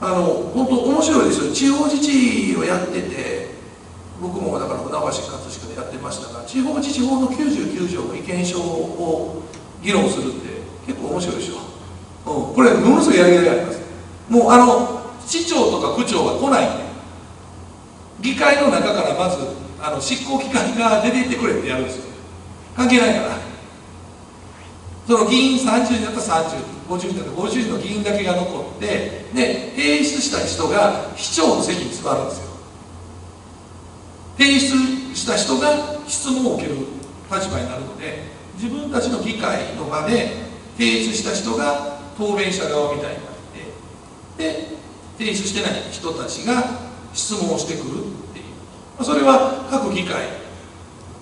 から、本当面白いですよ。地方自治をやってて、僕もだから船橋葛飾でやってましたが、地方自治法の99条の意見書を議論するって結構面白いでしょ、これものすごいやりがいがあります。もう市長とか区長が来ないんで、議会の中からまず執行機関が出て行ってくれってやるんですよ。関係ないから、その議員30人だったら30人、50人だったら50人の議員だけが残って、で提出した人が市長の席に座るんですよ。提出した人が質問を受ける立場になるので、自分たちの議会の場で提出した人が答弁者側みたいになって、で提出してない人たちが質問をしてくるっていう、それは各議会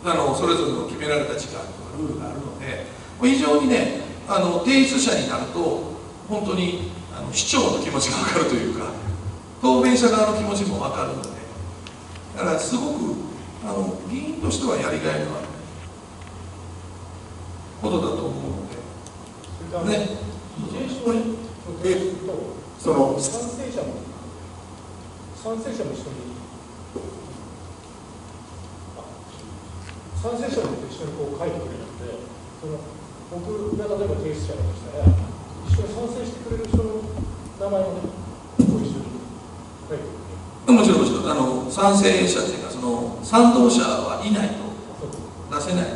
それぞれの決められた時間とかルールがあるので、非常にね、提出者になると本当に市長の気持ちが分かるというか、答弁者側の気持ちも分かるので。だからすごく議員としてはやりがいのあることだと思うので、ね、その賛成者の人に、賛成者の人と一緒にこう書いてくれるので、その僕が例えば提出者だとしたら、一緒に賛成してくれる人の名前をね、一緒に書いてくれる。もちろん、賛成者というか、その賛同者はいないと出せないの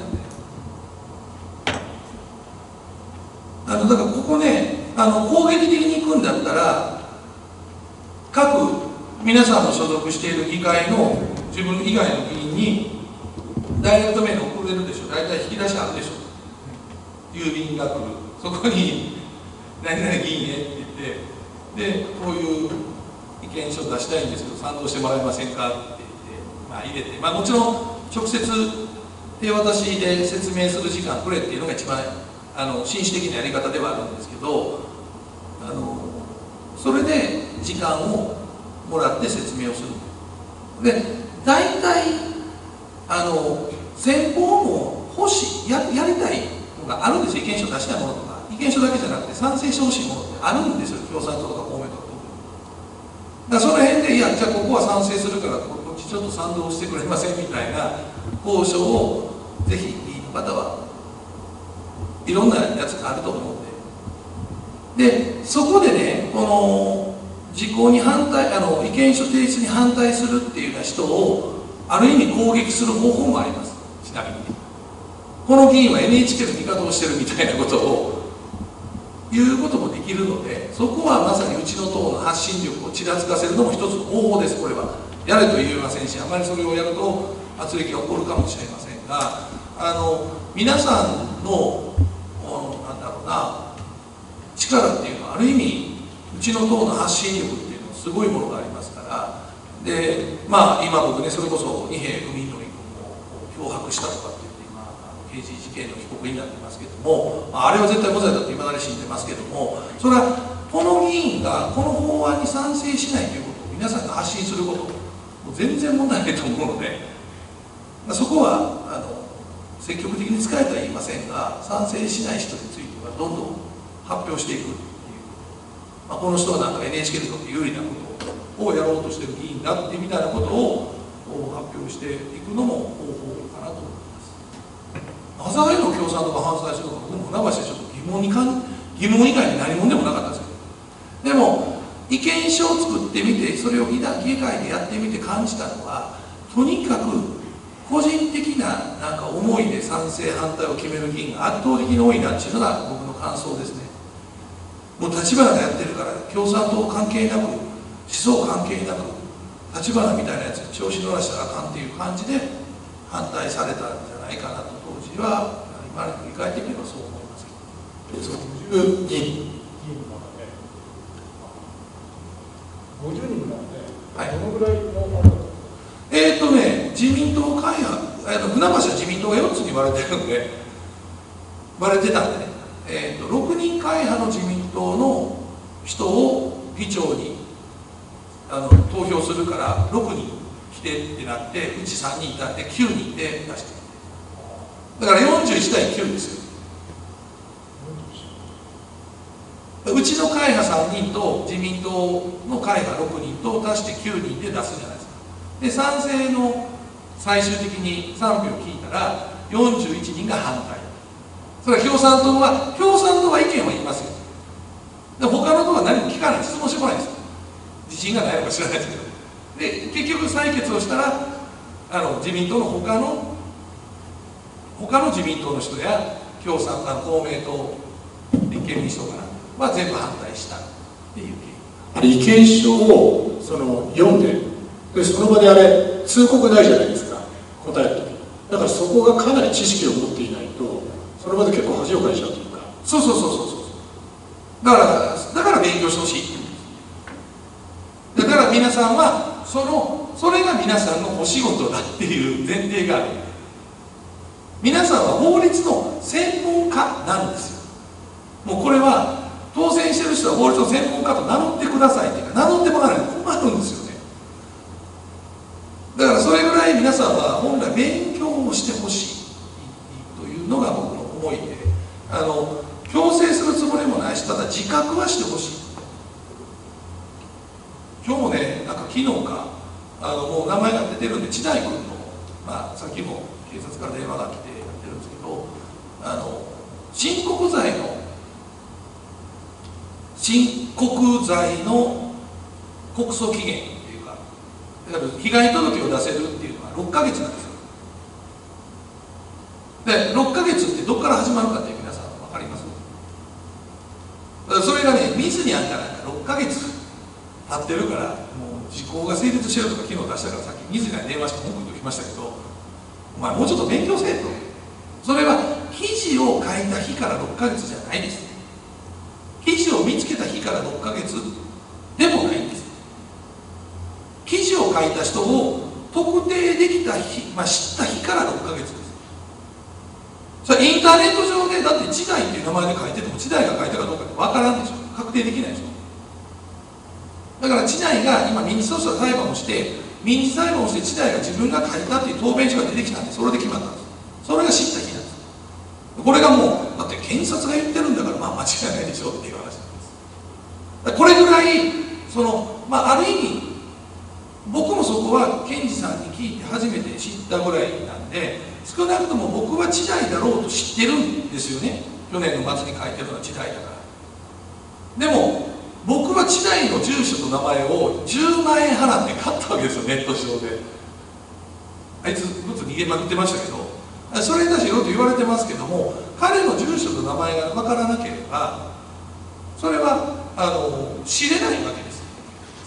で、だからここね、攻撃的に行くんだったら、各皆さんの所属している議会の自分以外の議員にダイレクトメール送れるでしょ、大体引き出しあるでしょ、郵便が来る、そこに何々議員へって言って、でこういう。意見書出したいんですけど賛同してもらえませんかって言って、入れて、もちろん直接手渡しで説明する時間くれっていうのが一番紳士的なやり方ではあるんですけど、それで時間をもらって説明をする。で大体先方もやりたいのがあるんですよ。意見書出したいものとか、意見書だけじゃなくて賛成してほしいものってあるんですよ、共産党とか公明党とか。だからその辺で、いや、じゃあここは賛成するから、こっちちょっと賛同してくれませんみたいな交渉を、ぜひ議員の方はいろんなやつがあると思うんで、でそこでね、この時効に反対、意見書提出に反対するっていうような人を、ある意味攻撃する方法もあります、ちなみに。この議員は NHK の味方をしてるみたいなことを。いうこともできるので、そこはまさにうちの党の発信力をちらつかせるのも一つの方法です。これはやれと言えませんし、あまりそれをやると軋轢が起こるかもしれませんが、皆さんのなんだろうな、力っていうのはある意味うちの党の発信力っていうのはすごいものがありますから。で今僕ね、それこそ二瓶文則君を脅迫したとかっていう刑事事件の被告になってますけども、あれは絶対無罪だといまだに信じてますけども、それはこの議員がこの法案に賛成しないということを皆さんが発信することも全然問題ないと思うので、そこは積極的に使えとは言いませんが、賛成しない人についてはどんどん発表していくっていうまあ、この人はなんか NHK にとって有利なことをやろうとしてる議員だってみたいなことを発表していくのも方法かなと思います。なぜああいうの共産党が反対するのか、僕も船橋はちょっと疑問以外に何もでもなかったですけど、でも意見書を作ってみて、それを議会でやってみて感じたのは、とにかく個人的ななんか思いで賛成反対を決める議員が圧倒的に多いなっていうのが僕の感想ですね。もう立花がやってるから共産党関係なく、思想関係なく、立花みたいなやつに調子乗らしたらあかんっていう感じで反対されたんじゃないかなと、当時は今振り返ってみればそう思いますけど。そう50人の中でどのぐらいの方が、自民党会派、船橋は自民党が4つに割れてるんで、割れてたんでね、6人会派の自民党の人を議長に投票するから、6人来てってなって、うち3人いたんで、9人で出してる。だから41対9ですよ。うちの会派3人と、自民党の会派6人と、足して9人で出すじゃないですか。で賛成の最終的に賛否を聞いたら41人が反対、それは共産党は意見は言いますよ。で他の党は何も聞かない、質問してこないんですよ。自信がないのか知らないですけど。で結局採決をしたら自民党の他の自民党の人や公明党、立憲民主党かなは全部反対したっていう意見。意見書を読んででその場であれ通告ないじゃないですか、答えるとき。だからそこがかなり知識を持っていないとその場で結構恥をかいちゃうというか。そうだから勉強してほしい。だから皆さんはそれが皆さんのお仕事だっていう前提がある。皆さんは法律の専門家なんですよ。もうこれは当選してる人は法律の専門家と名乗ってくださいっていうか、名乗ってもらえないと困るんですよ。だからそれぐらい皆さんは本来勉強をしてほしいというのが僕の思いで、強制するつもりもないし、ただ自覚はしてほしい。今日もね、なんか昨日かもう名前が出てるんで、千代君の、まあ、さっきも警察から電話が来てやってるんですけど、申告罪の告訴期限、だから被害届を出せるっていうのは6ヶ月なんですよ。で、6ヶ月ってどこから始まるかって皆さん分かります？それがね、ミスにあったら6ヶ月経ってるから、もう時効が成立してるとか、昨日出したからさっきミスに電話して文句言ってきましたけど、お前もうちょっと勉強せえと。それは記事を書いた日から6ヶ月じゃないですね。記事を見つけた日から6ヶ月でもないんです。記事を書いた人を特定できた日、まあ、知った日から6ヶ月です。それインターネット上で、だって知代っていう名前で書いてても知代が書いたかどうかって分からんでしょ、確定できないでしょ。だから知代が今民事訴訟裁判をして、民事裁判をして知代が自分が書いたっていう答弁書が出てきたんで、それで決まったんです。それが知った日なんです。これがもうだって検察が言ってるんだから、まあ間違いないでしょっていう話なんです。これぐらいある意味僕もそこは検事さんに聞いて初めて知ったぐらいなんで、少なくとも僕は知代だろうと知ってるんですよね。去年の末に書いてるのは知代だから。でも僕は知代の住所と名前を10万円払って買ったわけですよ、ネット上で。あいつ靴逃げまくってましたけど、それに対していろいろと言われてますけども、彼の住所と名前が分からなければそれは知れないわけです。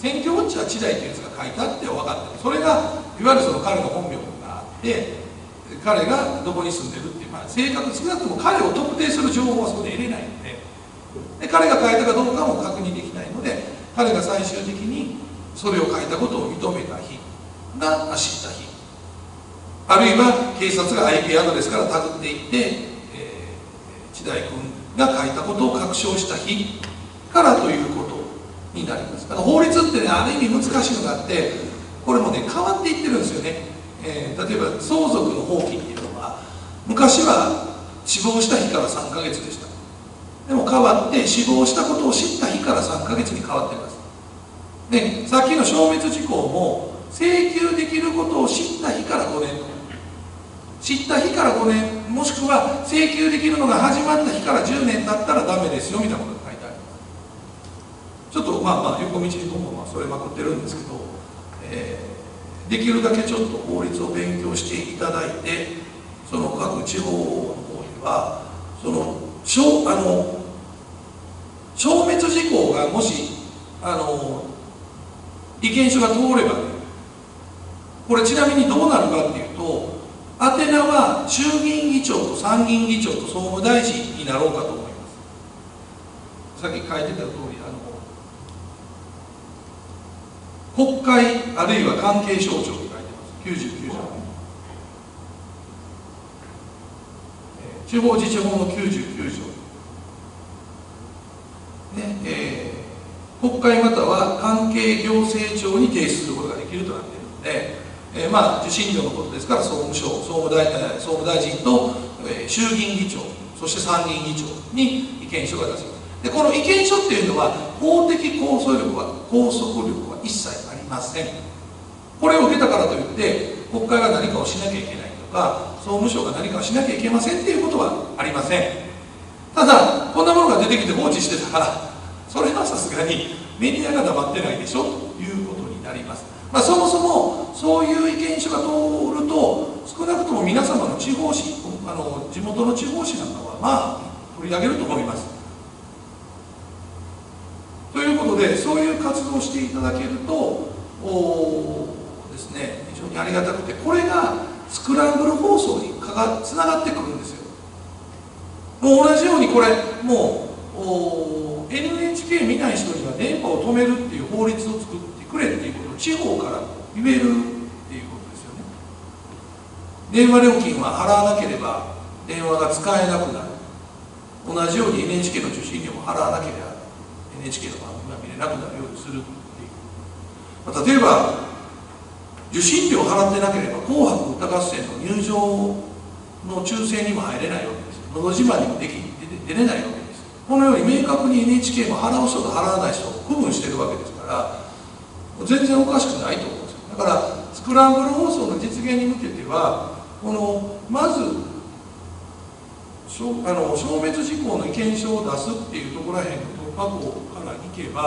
選挙ウォッチは知代というやつが書いたって分かってる。それがいわゆる彼の本名があって、彼がどこに住んでるっていう、まあ、正確、少なくとも彼を特定する情報はそこで得れないので、彼が書いたかどうかも確認できないので、彼が最終的にそれを書いたことを認めた日が知った日、あるいは警察が IP アドレスからたぐっていって、知代君が書いたことを確証した日からということになります。法律ってね、ある意味難しいのがあって、これもね変わっていってるんですよね。例えば相続の放棄っていうのは、昔は死亡した日から3ヶ月でした。でも変わって死亡したことを知った日から3ヶ月に変わっています。で、さっきの消滅時効も請求できることを知った日から5年、知った日から5年、もしくは請求できるのが始まった日から10年だったらダメですよみたいなことが書いてあります。ちょっと横道にそれまくってるんですけど、できるだけちょっと法律を勉強していただいて、その各地方の方には消滅時効がもし意見書が通れば、ね、これちなみにどうなるかっていうと、宛名は衆議院議長と参議院議長と総務大臣になろうかと思います。さっき書いてた通り、国会あるいは関係省庁に書いてます。99条、地方自治法の99条、ね、国会または関係行政庁に提出することができるとなっているので、受信料のことですから総務省、総務大臣と、衆議院議長、そして参議院議長に意見書が出せます。で、この意見書っていうのは法的拘束力は一切ありません。これを受けたからといって国会が何かをしなきゃいけないとか総務省が何かをしなきゃいけませんっていうことはありません。ただこんなものが出てきて放置してたからそれはさすがにメディアが黙ってないでしょということになります。そもそもそういう意見書が通ると、少なくとも皆様の地方紙、地元の地方紙なんかは取り上げると思います。ということで、そういう活動をしていただけるとですね、非常にありがたくて、これがスクランブル放送につながってくるんですよ。もう同じようにこれもうNHK 見ない人には電波を止めるっていう法律を作ってくれっていうことを地方から言えるっていうことですよね。電話料金は払わなければ電話が使えなくなる。同じように NHK の受信料も払わなければ NHK の番組が見れなくなるようにするっていう。例えば受信料を払ってなければ「紅白歌合戦」の入場の抽選にも入れないわけですよ。「のど自慢」にも出れないわけです。このように明確に NHK も払う人と払わない人を区分してるわけですから、全然おかしくないと思うんですよ。だからスクランブル放送の実現に向けては、まず消滅事項の意見書を出すっていうところらへんの突破口からいけば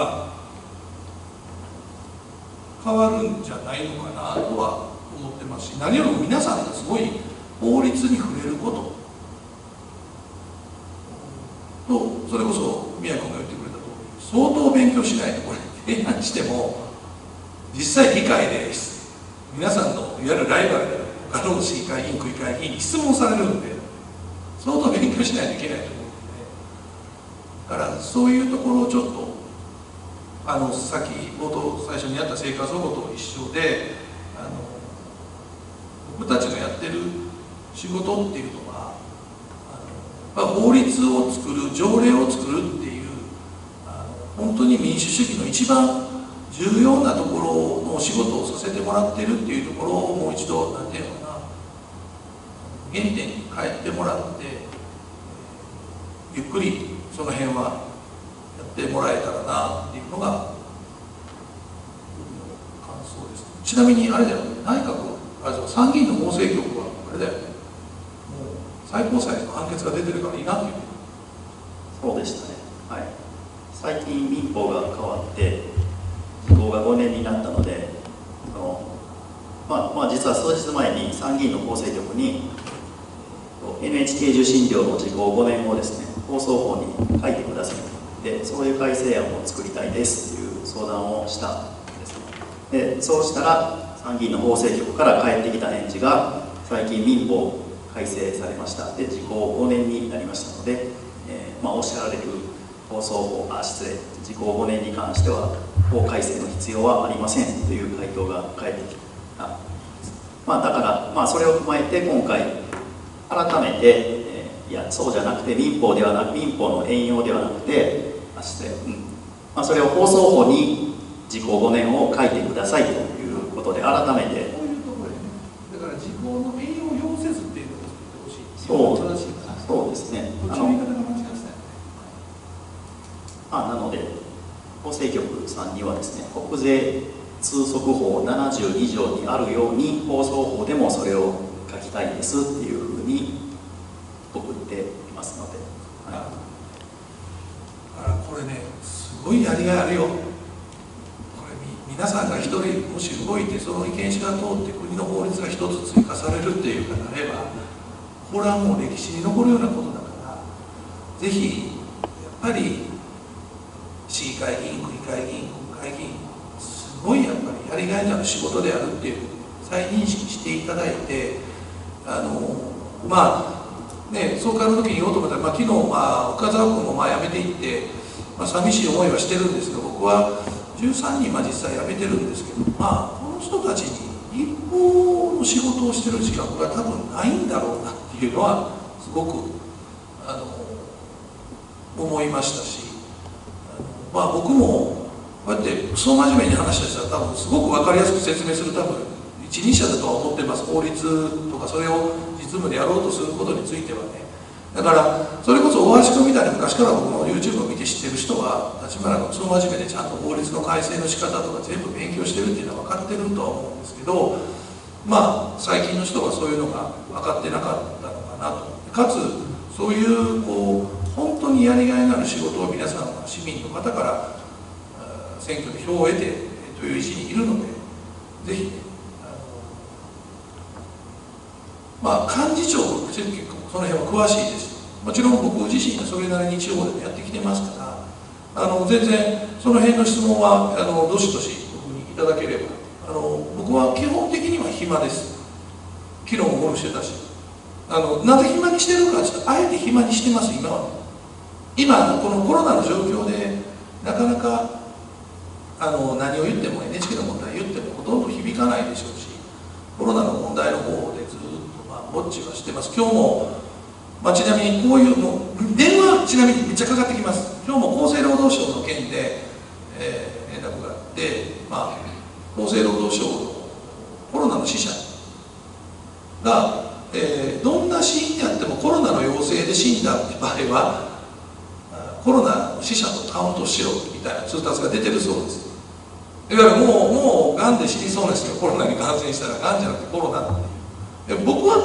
変わるんじゃないのかなとは思ってますし、何よりも皆さんがすごい法律に触れること。それこそ宮君が言ってくれたとおり、相当勉強しないとこれ提案しても実際議会で皆さんのいわゆるライバルである他の市議会議員、区議会議員に質問されるんで相当勉強しないといけないと思うので、だからそういうところをちょっとさっき最初にやった生活保護と一緒で、僕たちがやってる仕事っていうのは法律を作る、条例を作るっていう本当に民主主義の一番重要なところの仕事をさせてもらってるっていうところをもう一度何て言うのかな、原点に帰ってもらってゆっくりその辺はやってもらえたらなっていうのが僕の感想です。ちなみにあれだよね、内閣参議院の法制局はあれだよね、最高裁の判決が出てるからいいなっていう。そうでしたね、はい、最近民法が変わって時効が5年になったので、実は数日前に参議院の法制局に NHK 受信料の時効5年後ですね、放送法に書いてくださいで、そういう改正案を作りたいですという相談をしたんです。で、そうしたら参議院の法制局から返ってきた返事が、最近民法改正されましたで時効5年になりましたので、おっしゃられる放送法時効5年に関しては法改正の必要はありませんという回答が返ってきた。だから、それを踏まえて今回改めて、いやそうじゃなくて民法の援用ではなくてそれを放送法に時効5年を書いてくださいということで改めて。そうですね。税局さんにはですね、国税通則法72条にあるように放送法でもそれを書きたいですっていうふうに送っていますので、はい、あらこれねすごいやりがいあるよ。これ皆さんが一人もし動いてその意見書が通って国の法律が一つ追加されるっていうかなれば、これはもう歴史に残るようなことだから、ぜひやっぱり市議会議員、区議会議員、国会議員、すごいやっぱりやりがいのある仕事であるっていう再認識していただいて、まあね、総会の時に言おうと思ったら、まあ、昨日、岡沢君も辞めていって、寂しい思いはしてるんですけど、僕は13人、実際辞めてるんですけど、この人たちに立法の仕事をしてる自覚が多分ないんだろうなっていうのは、すごく思いましたし。僕もこうやってクソ真面目に話したら多分すごく分かりやすく説明する多分一人者だとは思ってます。法律とかそれを実務でやろうとすることについてはね。だからそれこそ大橋君みたいに昔から僕も YouTube を見て知ってる人は立花がクソ真面目でちゃんと法律の改正の仕方とか全部勉強してるっていうのは分かってるとは思うんですけど、最近の人はそういうのが分かってなかったのかなと。かつそういう本当にやりがいのある仕事を皆さんは市民の方から選挙で票を得てという位置にいるので、ぜひ、幹事長も結構その辺は詳しいです。もちろん僕自身がそれなりに地方でもやってきてますから、全然その辺の質問はどしどし僕にいただければ、僕は基本的には暇です。議論もしてたし、なぜ暇にしてるかちょっとあえて暇にしてます。今は今このコロナの状況でなかなか何を言っても NHK の問題言ってもほとんど響かないでしょうし、コロナの問題の方でずっとウォッチはしてます。今日も、ちなみにこういうもう電話ちなみにめっちゃかかってきます。今日も厚生労働省の件で、連絡があって、厚生労働省のコロナの死者が、どんな死因であってもコロナの陽性で死んだって場合はコロナの死者とカウントしろみたいな通達が出てるそうです。いわゆるもうがんで死にそうですけど、コロナに感染したらがんじゃなくてコロナっていう、僕は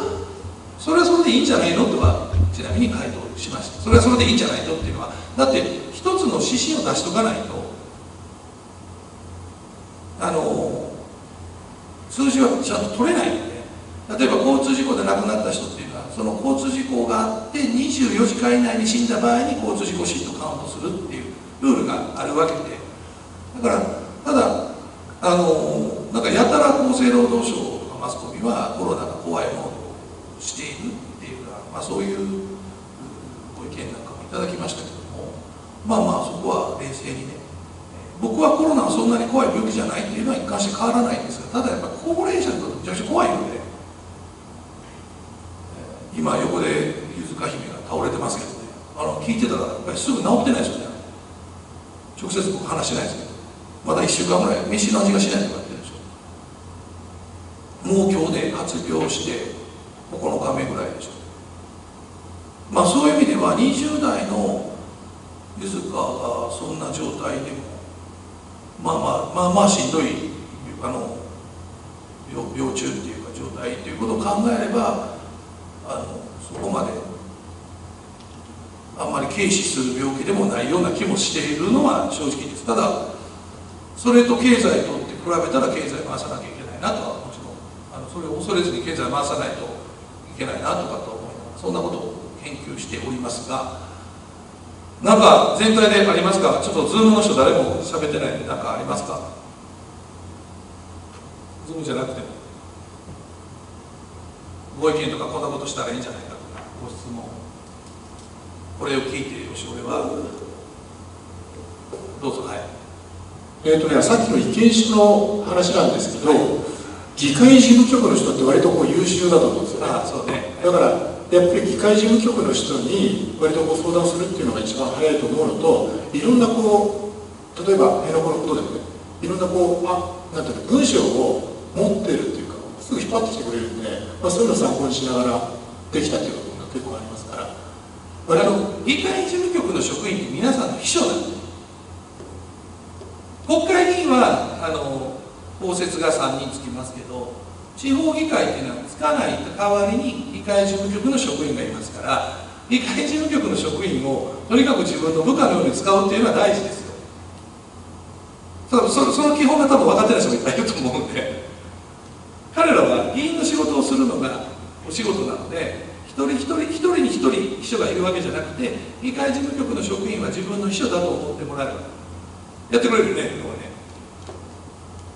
それはそれでいいんじゃないのとはちなみに回答しました。それはそれでいいんじゃないのっていうのは、だって一つの指針を出しとかないと数字はちゃんと取れないんで、例えば交通事故で亡くなった人っていうのはその交通事故があって24時間以内に死んだ場合に交通事故死とカウントするっていうルールがあるわけで、だからただなんかやたら厚生労働省とかマスコミはコロナが怖いものとしているっていうのは、そういうご意見なんかもいただきましたけども、そこは冷静にね、僕はコロナはそんなに怖い病気じゃないっていうのは一貫して変わらないんですが、ただやっぱ高齢者にとってめちゃくちゃ怖いので。今横でゆずか姫が倒れてますけどね、聞いてたらやっぱりすぐ治ってないですよね。直接僕話してないですけど、まだ1週間ぐらい飯の味がしないとか言ってるでしょ。もう今日で発病して9日目ぐらいでしょ。そういう意味では20代のゆずかがそんな状態でもしんどい病中っていうか状態っていうことを考えれば、そこまであんまり軽視する病気でもないような気もしているのは正直です。ただそれと経済とって比べたら経済回さなきゃいけないなとは、もちろんそれを恐れずに経済回さないといけないなとかと思いながらそんなことを研究しておりますが、なんか全体でありますか。ちょっと Zoom の人誰も喋ってないんで何かありますか。 Zoom じゃなくてもご意見とかこんなことしたらいいんじゃないかとかご質問、これを聞いてよし俺はどうぞ。さっきの意見書の話なんですけど、議会事務局の人って割と優秀だと思うんですよね。だからやっぱり議会事務局の人に割と相談するっていうのが一番早いと思うのと、いろんな例えば辺野古のことでもね、いろんななんていうの文章を持ってるっていうすぐ引っ張ってきてくれるんで、そういうのを参考にしながらできたということが結構ありますから、議会事務局の職員って皆さんの秘書なんで、国会議員は公設が3人つきますけど、地方議会っていうのはつかない代わりに議会事務局の職員がいますから、議会事務局の職員をとにかく自分の部下のように使うっていうのは大事ですよ。その基本が多分分かってない人もいっぱいいると思うんで、彼らは議員の仕事をするのがお仕事なので、一人に一人秘書がいるわけじゃなくて、議会事務局の職員は自分の秘書だと思ってもらえばやってくれるよね、これね。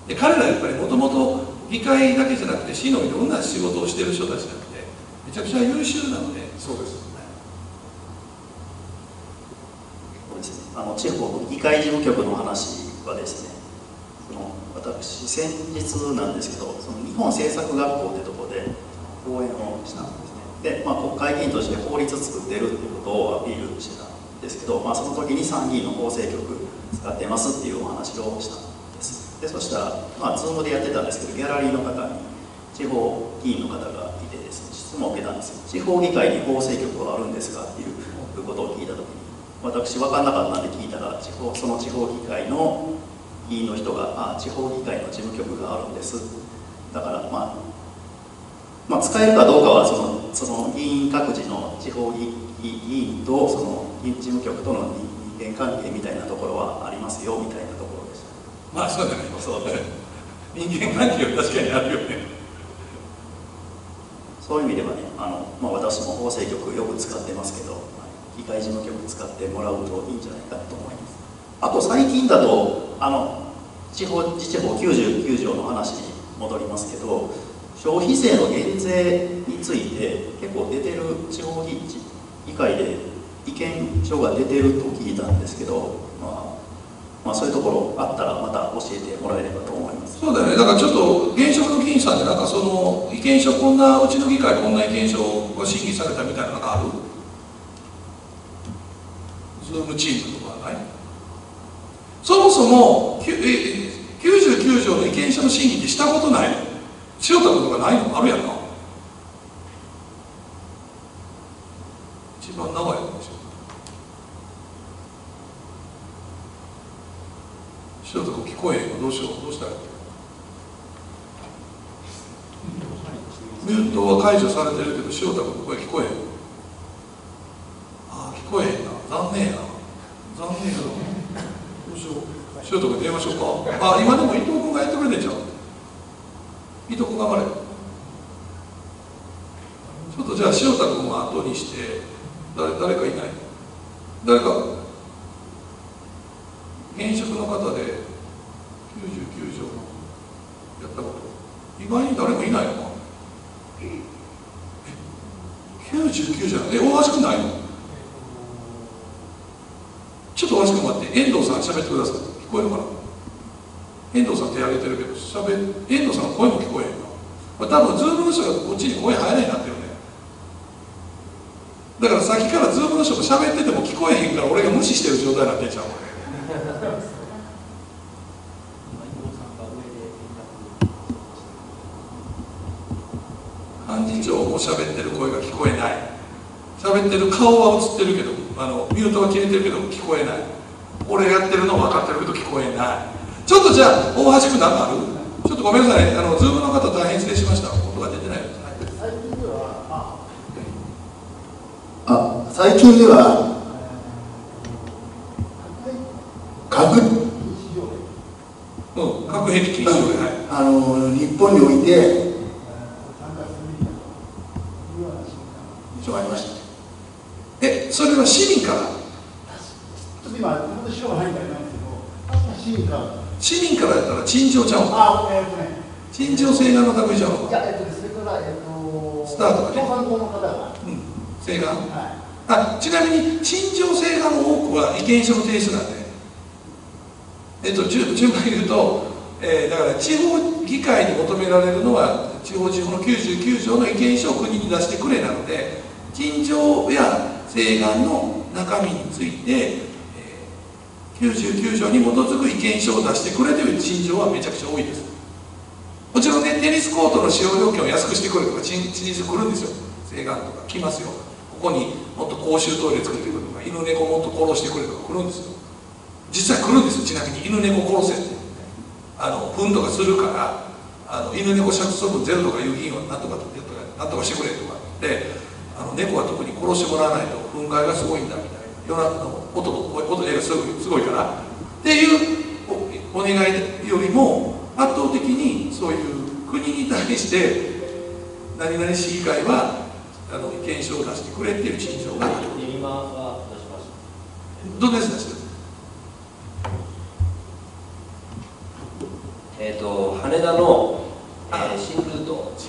で、彼らやっぱりもともと議会だけじゃなくて市のいろんな仕事をしてる人たちなので、めちゃくちゃ優秀なので。そうです。地方の議会事務局の話はですね、私先日なんですけど、その日本政策学校というところで講演をしたんですね。で、国会議員として法律を作ってるっていうことをアピールしてたんですけど、その時に参議院の法制局使ってますっていうお話をしたんです。でそしたら、Zoom でやってたんですけど、ギャラリーの方に地方議員の方がいてですね、質問を受けたんですよ。地方議会に法制局はあるんですかっていうことを聞いた時に、私分かんなかったんで聞いたら、その地方議会の議員の人が、地方議会の事務局があるんです。だから、使えるかどうかはその議員各自の地方議員とその事務局との人間関係みたいなところはありますよみたいなところでした。そうだね。そうだね。人間関係は確かにあるよね。そういう意味ではね、私も法制局よく使ってますけど、議会事務局使ってもらうといいんじゃないかと思います。あと最近だと自治法99条の話に戻りますけど、消費税の減税について結構出てる、地方議会で意見書が出てると聞いたんですけど、そういうところあったらまた教えてもらえればと思います。そうだよね。だからちょっと現職の議員さんで、その意見書、うちの議会こんな意見書が審議されたみたいなのがある？ズームチームとかはない。そもそも99条の意見書の審議ってしたことない、しよったことがないのもあるやんな。一番長いのでしょ。しよったこと聞こえへんの、どうしたらいいの。ミュートは解除されてるけど、しよったこと声聞こえへん。聞こえへんな。残念やな。どうしよう。しようとか電話しようか。今でも伊藤君がやってくれてんじゃん。伊藤君頑張れ。ちょっとじゃあ塩田君は後にして、誰かいない？誰か現職の方で99条やったこと、意外に誰もいないのか。99じゃなくて大橋君ないの？ちょっとおかしく待って、遠藤さん喋ってください。聞こえるかな。遠藤さん手挙げてるけど、遠藤さんの声も聞こえへんな。多分ズームの人がこっちに声入れへんなってるね。だからさっきからズームの人が喋ってても聞こえへんから、俺が無視してる状態になってんちゃう。幹事長も喋ってる声が聞こえない。喋ってる顔は映ってるけど、ミュートは切れてるけど聞こえない。俺やってるの分かってるけど聞こえない。ちょっとじゃあ大橋君何かある？ちょっとごめんなさい、ズームの方大変失礼しました。音が出てない。最近では核兵器禁止条約、日本において以上ありました。それは市民から、市民からやったら陳情ちゃうの？陳情請願の類じゃん。いや、それからスタートがね、共産党の方が請願。ちなみに陳情請願の多くは意見書の提出なんで、順番に言うと、だから地方議会に求められるのは地方の99条の意見書を国に出してくれなので、陳情や請願の中身について、99条に基づく意見書を出してくれという陳情はめちゃくちゃ多いです。もちろんね、テニスコートの使用料金を安くしてくれとか、陳情来るんですよ。請願とか来ますよ。ここにもっと公衆トイレ作ってくれとか、犬猫もっと殺してくれとか来るんですよ。実際来るんですよ。ちなみに犬猫殺せって。糞とかするから、犬猫殺処分ゼロとかいう議員はなんとかしてくれとかで、猫は特に殺してもらわないと糞害がすごいんだみたいな、音がすごいからっていうお願いよりも、圧倒的にそういう国に対して何々市議会は意見書を出してくれっていう陳情がある。どんなやつなんですか。羽田の新ルート、羽田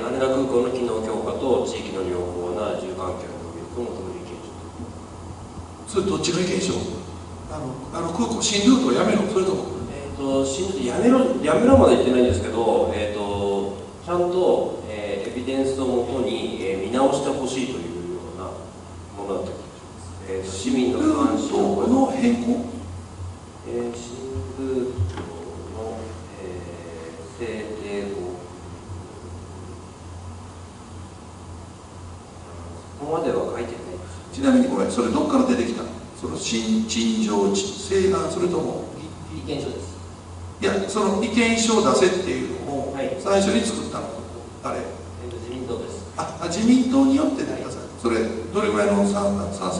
空港の機能強化と地域の良好な住環境の魅力を求める意見書。それどっちの意見書？空港新ルートをやめろ、それとも新ルートやめろまで言ってないんですけど、ちゃんと、エビデンスをもとに、見直してほしいというようなものだと思います。市民の関心をこの変更、新ルートの、制定後、ここまでは書いてない。ちなみにこれ、それどっから出てきたの？その陳情請願、それとも意見書です。いや、その意見書を出せっていうのを最初に作ったの、はい、自民党です。自民党によってね、それどれぐらいの賛成？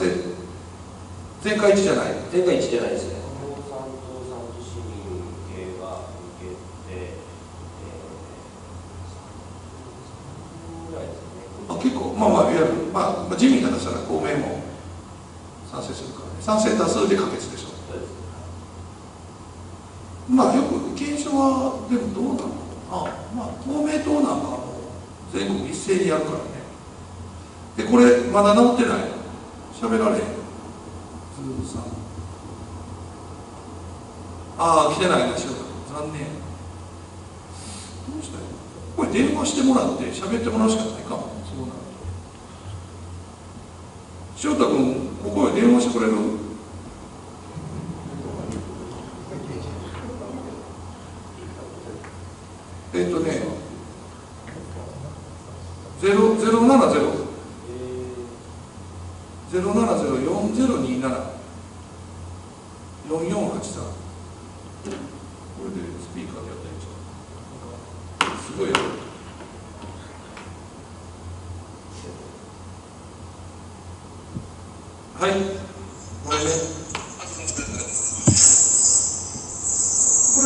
全会一致じゃない？全会一致じゃないですね。結構まあいわゆる、自民が出したら公明も賛成するからね。賛成多数で可決でしょ。まあよく意見書はでもどうなのかな。まあ公明党なんかも全国一斉にやるからね。でこれまだ直ってない。喋られへん。ズーさん来てないでしょ。残念。どうしたらいいの？これ電話してもらって喋ってもらうしかないかも。そうなると翔太君ここへ電話してくれる？07040274483、これでスピーカーでやったりちゃう。すごいよ。はい、これね、これね、基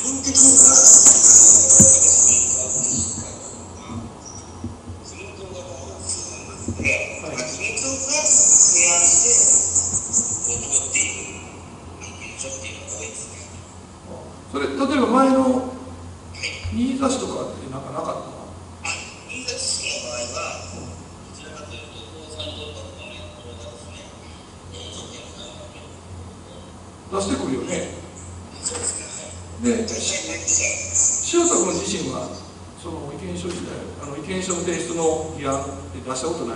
本的には自民党が提案して残っている意見書っていうのが多いですね。それ例えば前の新座市とかってなんかなかった？出してくるよね。で、潮田君自身はその意見書自体、意見書の提出の議案で出したことない。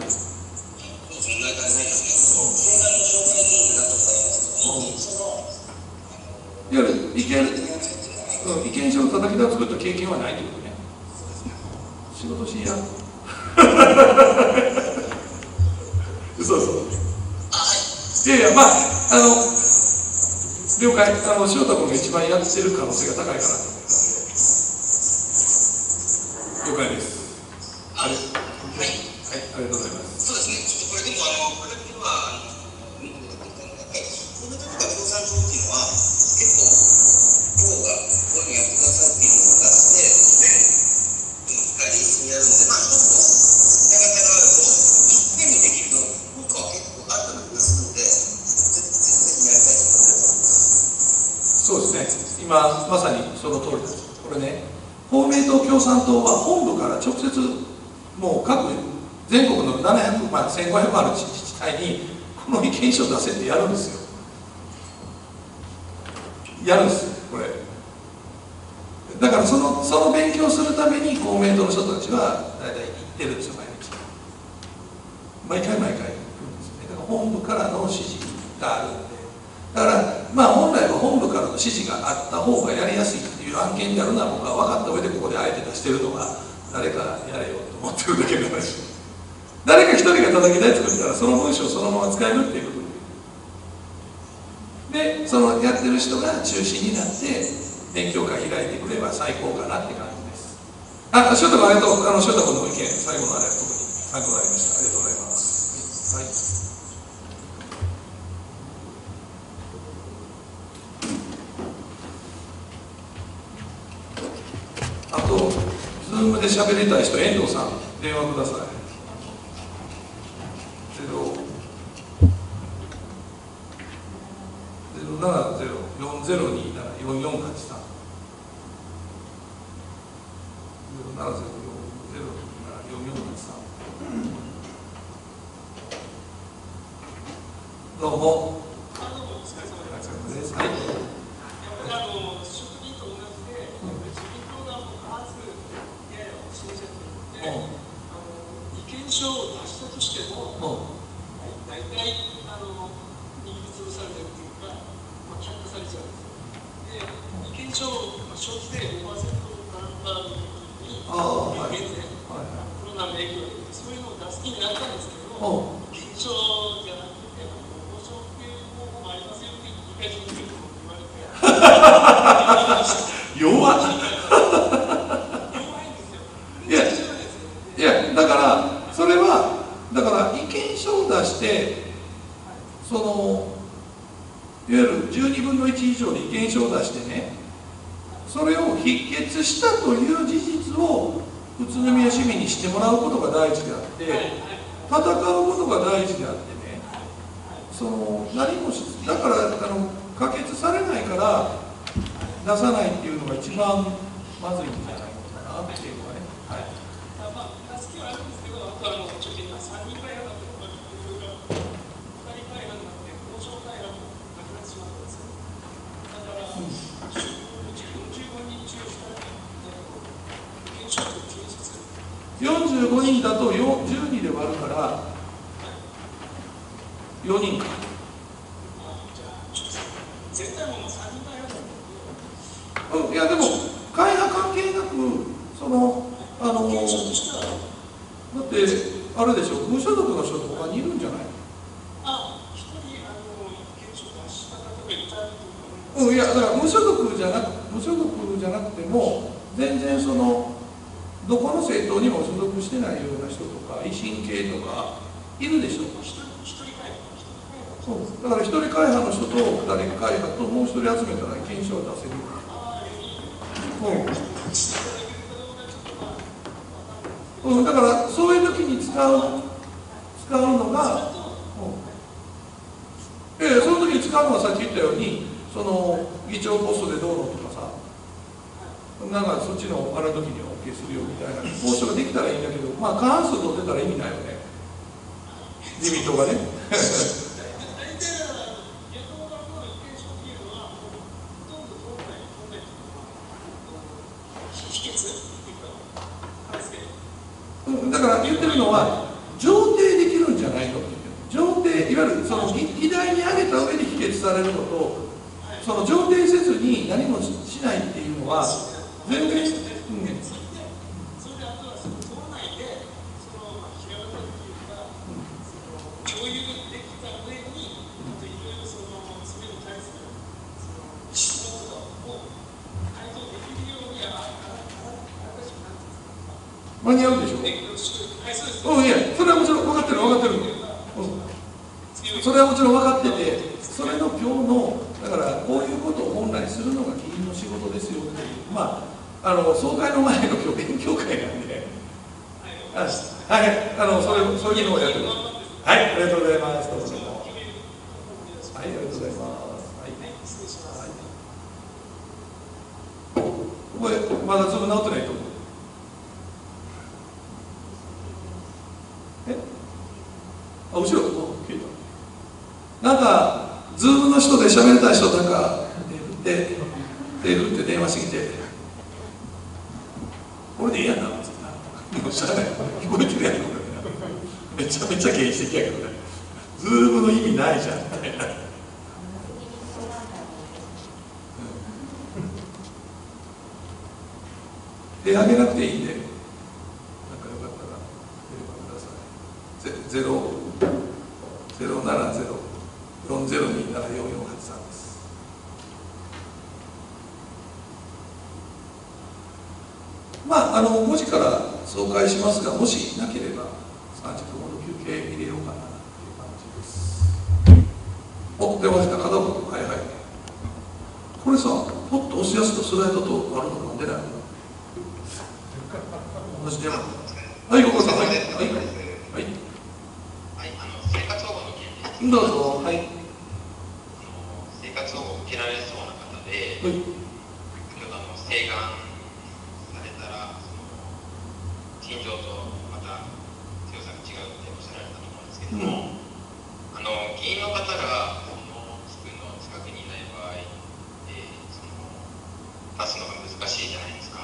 いわゆる意見書の叩き台を作った経験はないということね。仕事しや。そうそう。いやいや、まあ了解、翔太君が一番やってる可能性が高いかなと思ったんで、了解です。はい、ありがとうございます。そうですね、ちょっとこれでもこれだけは見ていただきたいのが、この時の共産党っていうのは結構党がこういうのやってくださいっていうのを出してでも光一緒にやるので、まあ一つのやり方が一点にできると効果は結構あったのがするので、ぜひやりたいと思います。そうですね、今まさにその通りです。これね、公明党共産党は本部から直接もう各全国の700万1500万の自治体にこの意見書を出せってやるんですよ。これだからその勉強するために公明党の人たちは大体行ってるんですよ。毎回行くんですね。だから本部からの指示があるんで、だからまあ本来は本部からの指示があった方がやりやすいっていう案件であるのは僕は分かった上で、ここであえて出してるのは誰かやれよと思ってるだけの話。誰か一人が叩き台作ったらその文章をそのまま使えるっていうことにでそのやってる人が中心になって勉強会開いてくれば最高かなって感じです。あ、翔太君、翔太君の意見、最後のあれは特に参考になりました。ありがとうございます。はい、はい、Zoom で喋りたい人、遠藤さん、電話ください。070-402-4483。070-402-4483。どうも。お疲れ様です。はい。職人と同じで、自民党が数。そうじゃなくて、意見書を出したとしても、大体握りつぶされてるというか、却下されちゃうんです。で、意見書を消費税 5% の減税、コロナの影響で、そういうのを出す気になったんですけど、意見書じゃなくて、交渉っていう方法もありますよって、2回ちょっと言われて、弱っ。そのいわゆる12分の1以上に意見書を出してね、それを否決したという事実を宇都宮市民にしてもらうことが大事であって、戦うことが大事であってね、その何もだから可決されないから出さないっていうのが一番まずいんじゃないかなっていうのはね。はい、まあ助けはあるんですけど、あと貯金が3人ぐらいだった。45人だと10人で割るから4人か。いやでも会派関係なく、だってあれでしょ、無所属の人と他にいるんじゃない？いやだから無所属じゃなくても全然その。どこの政党にも所属してないような人とか、維新系とかいるでしょ。そうだから1人会派の人と2人会派ともう1人集めたら検証は出せる。だからそういう時に使うのが、その時に使うのはさっき言ったようにその議長ポストでどうのとかさ、なんかそっちのある時には OK するよみたいな交渉ができたらいいんだけど、まあ過半数取ってたら意味ないよね、自民党がね。だから言ってるのは上程できるんじゃないと思って、上程いわゆるその議題に挙げた上で否決されるのと、その上程せずに何もしないっていうのは全然、間に合うでしょ。いや、それはもちろん分かってる。それはもちろん分かってて、それの今日のだからこういうことを本来するのが議員の仕事ですよっていう、総会の前の今日勉強会なんで、そういうのをやる。はい、ありがとうございます。どうぞ。はい、ありがとうございます。はい、失礼します。これまだ粒直ってないと思う。後ろ消えた。なんか Zoom の人で喋れた人なんか出るって電話してきて、これでいいやなって言ったら、聞こえてるやん、これめちゃめちゃ原始的やけどね、Zoom の意味ないじゃんみたいな。手上げなくていいんで、なんかよかったら電話ください。070-402-4483です。まあ、5時から総会しますが、もしなければ30分ほど休憩入れようかなという感じです。お、出ました、片本。はいはい。これさ、ポッと押し出すとスライドとあるのが出ないの同じで。はい、ご苦労さん。はい、はい、はい、生活保護の件です。どうぞ。はい。生活保護を受けられそうな方で、はい、先ほど請願されたら、陳情とまた強さが違うっておっしゃられたと思うんですけども、うん、議員の方がその地区の近くにいない場合で、出すのが難しいじゃないですか。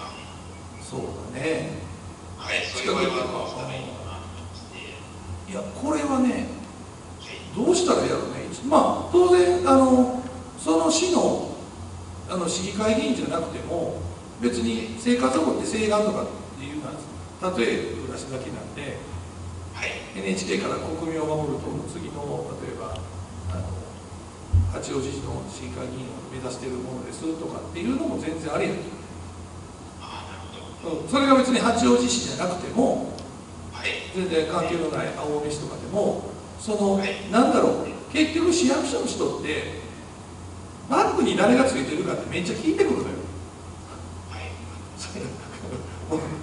そうだね。はい、そういう場合はどうしたらいいのかなと思って。いや、これはね、どうしたらやるね。まあ当然その市の市議会議員じゃなくても。別に生活保護って請願とかっていうのは例え暮らしだけなんで、はい、NHK から国民を守ると次の例えば八王子市の市議会議員を目指しているものですとかっていうのも全然ありやと。それが別に八王子市じゃなくても、はい、全然関係のない青梅市とかでもその、はい、なんだろう、結局市役所の人ってマークに誰がついてるかってめっちゃ聞いてくるのよ。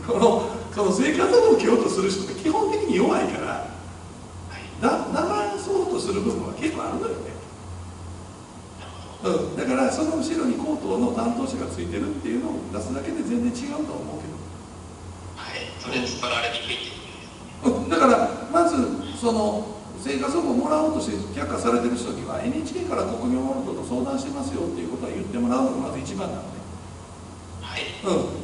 その生活保護を受けようとする人って基本的に弱いから、はい、騙そうとする部分は結構あるのよね。うん、だからその後ろに口頭の担当者がついてるっていうのを出すだけで全然違うと思うけど、はい、それ引っ張られにくいってことですね。だからまずその生活保護をもらおうとして却下されてる人には NHK から国民を守ると相談してますよっていうことは言ってもらうのがまず一番なので、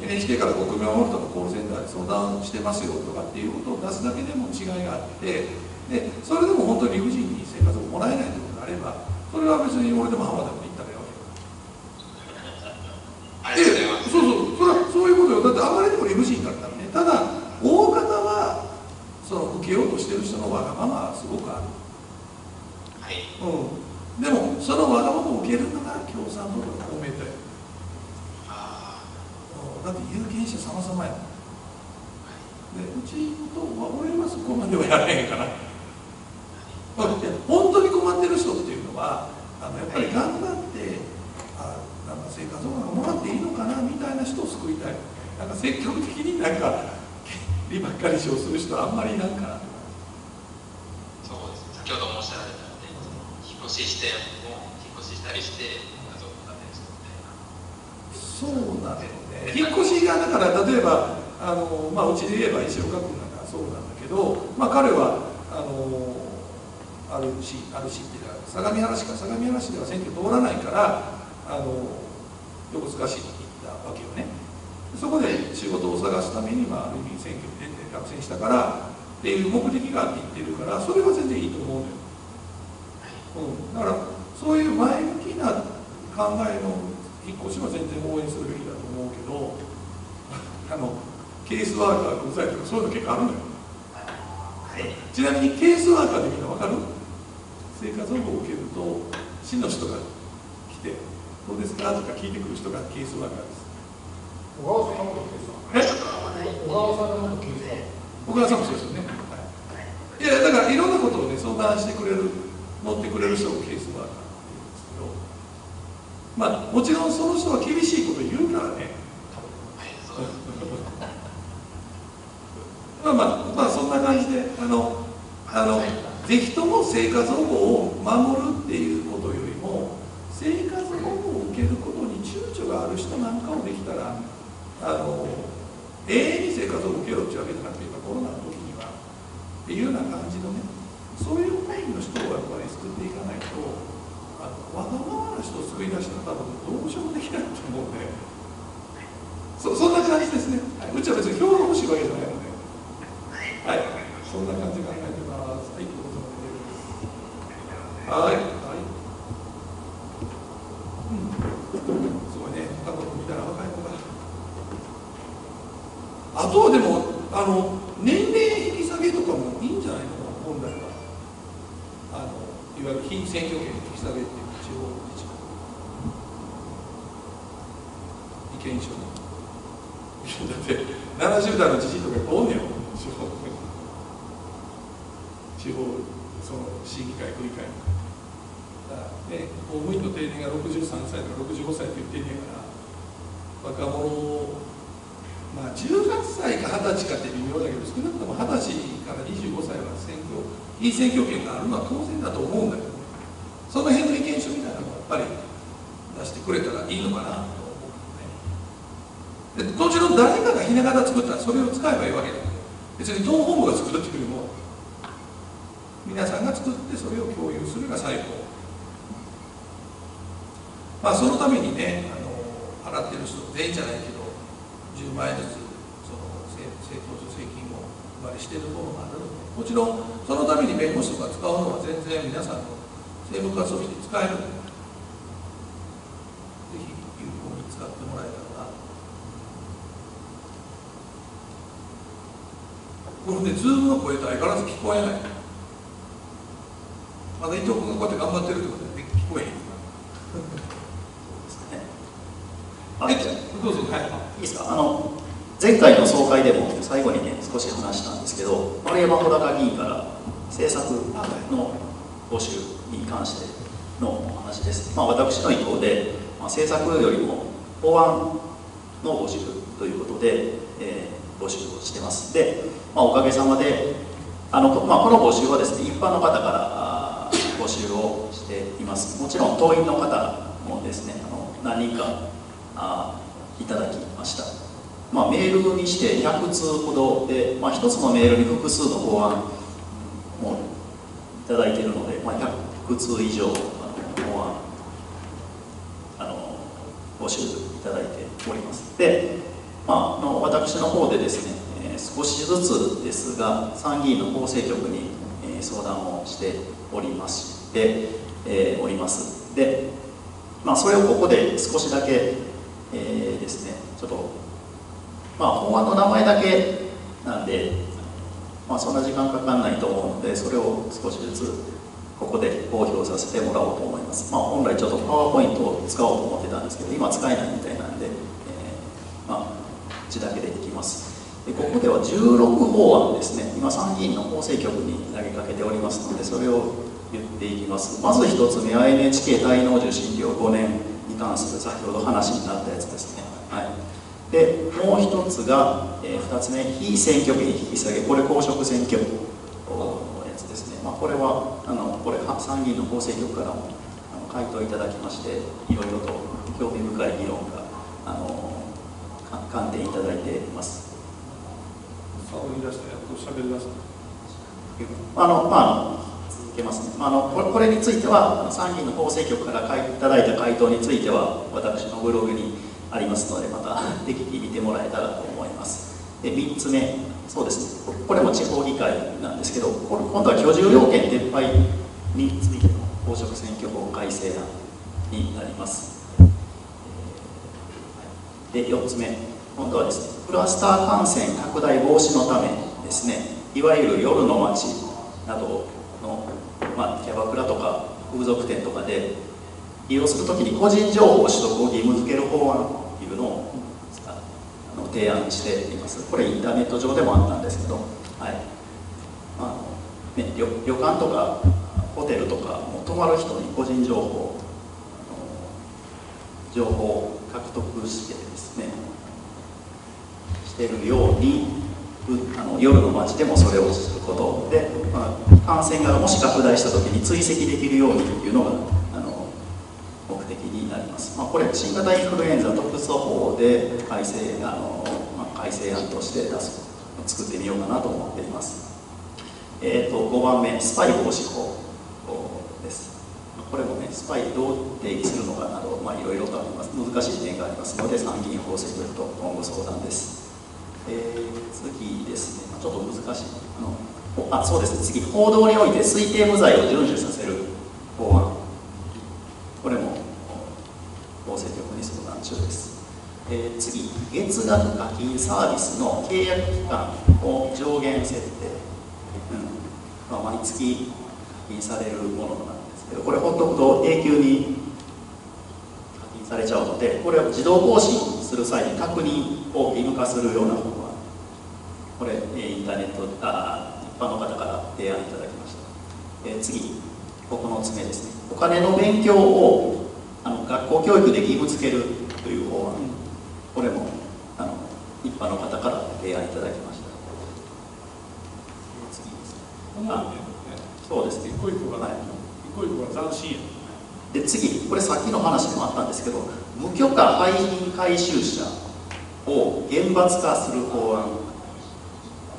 うん、NHK から国民を守るとかコールセンターで相談してますよとかっていうことを出すだけでも違いがあって、でそれでも本当に理不尽に生活をもらえないということがあれば、それは別に俺でも浜田も言ったらよけで、そうそう、それはそういうことよ。だってあまりにも理不尽だったらね。ただ大方はその受けようとしてる人のわがままはすごくある、はい、うん、でもそのわがままを受けるんだから共産党が公明党、だって有権者様々やもん。でうちの党は俺はそこまではやらへんかな。本当に困ってる人っていうのはやっぱり頑張ってなんか生活保護もらっていいのかなみたいな人を救いたい。なんか積極的になんか権利ばっかり主張する人はあんまりいないかな。そうですね、先ほど申し上げたように引っ越しして引っ越ししたりして家族を建てる人みたいな。そうなんです。引っ越しがだから例えばまあ、うちで言えば石岡君なんかそうなんだけど、まあ、彼はある市っていうか相模原市か、相模原市では選挙通らないから横須賀市に行ったわけよね。そこで仕事を探すために、まあ、ある意味選挙に出て落選したからっていう目的があって言ってるから、それは全然いいと思うのよ、うん、だからそういう前向きな考えの引っ越しは全然応援するべきだと思うけどケースワーカーがうざいとかそういうの結構あるのよ、はい、ちなみにケースワーカーでみんな分かる？生活保護を受けると市の人が来て「どうですか？」とか聞いてくる人がケースワーカーです。小川さんのケースワーカー、小川さんもそうですよね、はい、いやだからいろんなことをね相談してくれる、持ってくれる人をケースワーカー、まあ、もちろんその人は厳しいこと言うからね。まあまあ、まあ、そんな感じでぜひとも生活保護を守るっていうことよりも生活保護を受けることに躊躇がある人なんかもできたら永遠に生活保護を受けろっていうわけじゃなくて、今コロナの時にはっていうような感じのね、そういう範囲の人をやっぱり救っていかないと。わがままな人を救い出したら多分どうしようもできないと思うんで、そんな感じですね、はい、うちは別に票が欲しいわけじゃないので、はい、はい、そんな感じで考えてます。はい、はい、うん、すごいね、過去の見たら若い子が。あとはでも年齢引き下げとかもいいんじゃないのかな、本来は。いわゆる非選挙権引き下げっていう地方自治会、意見書に聞いてて、70代のじじいとかやっぱおんねんよ、地方その市議会、区議会の方で、公務員の定年が63歳とか65歳って言ってんねんから、若者、まあ18歳か20歳かって微妙だけど、少なくとも20歳から25歳は選挙、いい選挙権があるのは当然だと思うんだけどね、その辺の意見書みたいなのもやっぱり出してくれたらいいのかなと思うけどね。で、当時の誰かがひな形作ったらそれを使えばいいわけだよ。別に党本部が作るっていうよりも皆さんが作ってそれを共有するが最高。まあそのためにね、払ってる人全員じゃないけど10万円ずつその政党助成金を配りしているものがあるので、もちろんそのために弁護士とか使うのは全然皆さんの政務活動費に使えるので、ぜひ有効に使ってもらえたらな。これで Zoom の声と相変わらず聞こえない。まだ伊藤君がこうやって頑張ってるってことで聞こえへんそうですね。どうぞ。はい、いいですか。前回の総会でも最後にね少し話したんですけど、丸山穂高議員から政策の募集に関してのお話です。まあ、私の意向で、まあ、政策よりも法案の募集ということで、募集をしてます。で、まあ、おかげさまでまあ、この募集はですね、一般の方から募集をしています。もちろん党員の方もですね、何人かいただきました。まあ、メールにして100通ほどで、まあ、1つのメールに複数の法案もいただいているので、まあ、100通以上法案募集いただいております。で、まあ、私の方でですね、少しずつですが参議院の法制局に相談をしておりまして、おります。で、まあ、それをここで少しだけですね、ちょっと、まあ、法案の名前だけなんで、まあ、そんな時間かかんないと思うので、それを少しずつここで公表させてもらおうと思います。まあ、本来ちょっとパワーポイントを使おうと思ってたんですけど、今使えないみたいなんで、まあ、うちだけでできます。で、ここでは16法案ですね、今参議院の法制局に投げかけておりますので、それを言っていきます。まず1つ目は NHK 滞納受信料5年関する先ほど話になったやつですね。はい、で、もう一つが、2つ目、非選挙権引き下げ、これ公職選挙のやつですね。まあ、これはこれ参議院の法制局からも回答いただきまして、いろいろと興味深い議論が観点いただいています。これについては参議院の法制局からいただいた回答については私のブログにありますので、また適宜見てもらえたらと思います。で、3つ目、そうですね、これも地方議会なんですけど、今度は居住要件撤廃についての公職選挙法改正案になります。で、4つ目、今度はですね、クラスター感染拡大防止のためですね、いわゆる夜の街などのキャバクラとか風俗店とかで利用するときに個人情報取得を義務付ける法案というのを提案しています。これインターネット上でもあったんですけど、はい、ね、旅館とかホテルとかも泊まる人に個人情報を獲得してですね、してるように夜の街でもそれをすることで、まあ、感染がもし拡大したときに追跡できるようにというのが目的になります。まあ、これ新型インフルエンザ特措法で改正案として作ってみようかなと思っています。5番目スパイ防止法です。これもね、スパイどう定義するのかなど、まあ、いろいろとあります。難しい点がありますので、参議院法制局と今後相談です。次ですね、ちょっと難しい、そうですね、次、報道において推定無罪を遵守させる法案、これも法制局に相談中です。次、月額課金サービスの契約期間を上限設定、毎月課金されるものなんですけど、これ、ほっとくと永久に課金されちゃうので、これは自動更新する際に確認を義務化するようなものは、これ、インターネット、一般の方から提案いただきました。次、9つ目ですね。お金の勉強を学校教育で義務付けるという法案、これも一般の方から提案いただきました。次ですね。そうですね。で次、これさっきの話でもあったんですけど、無許可廃品回収者を厳罰化する法案、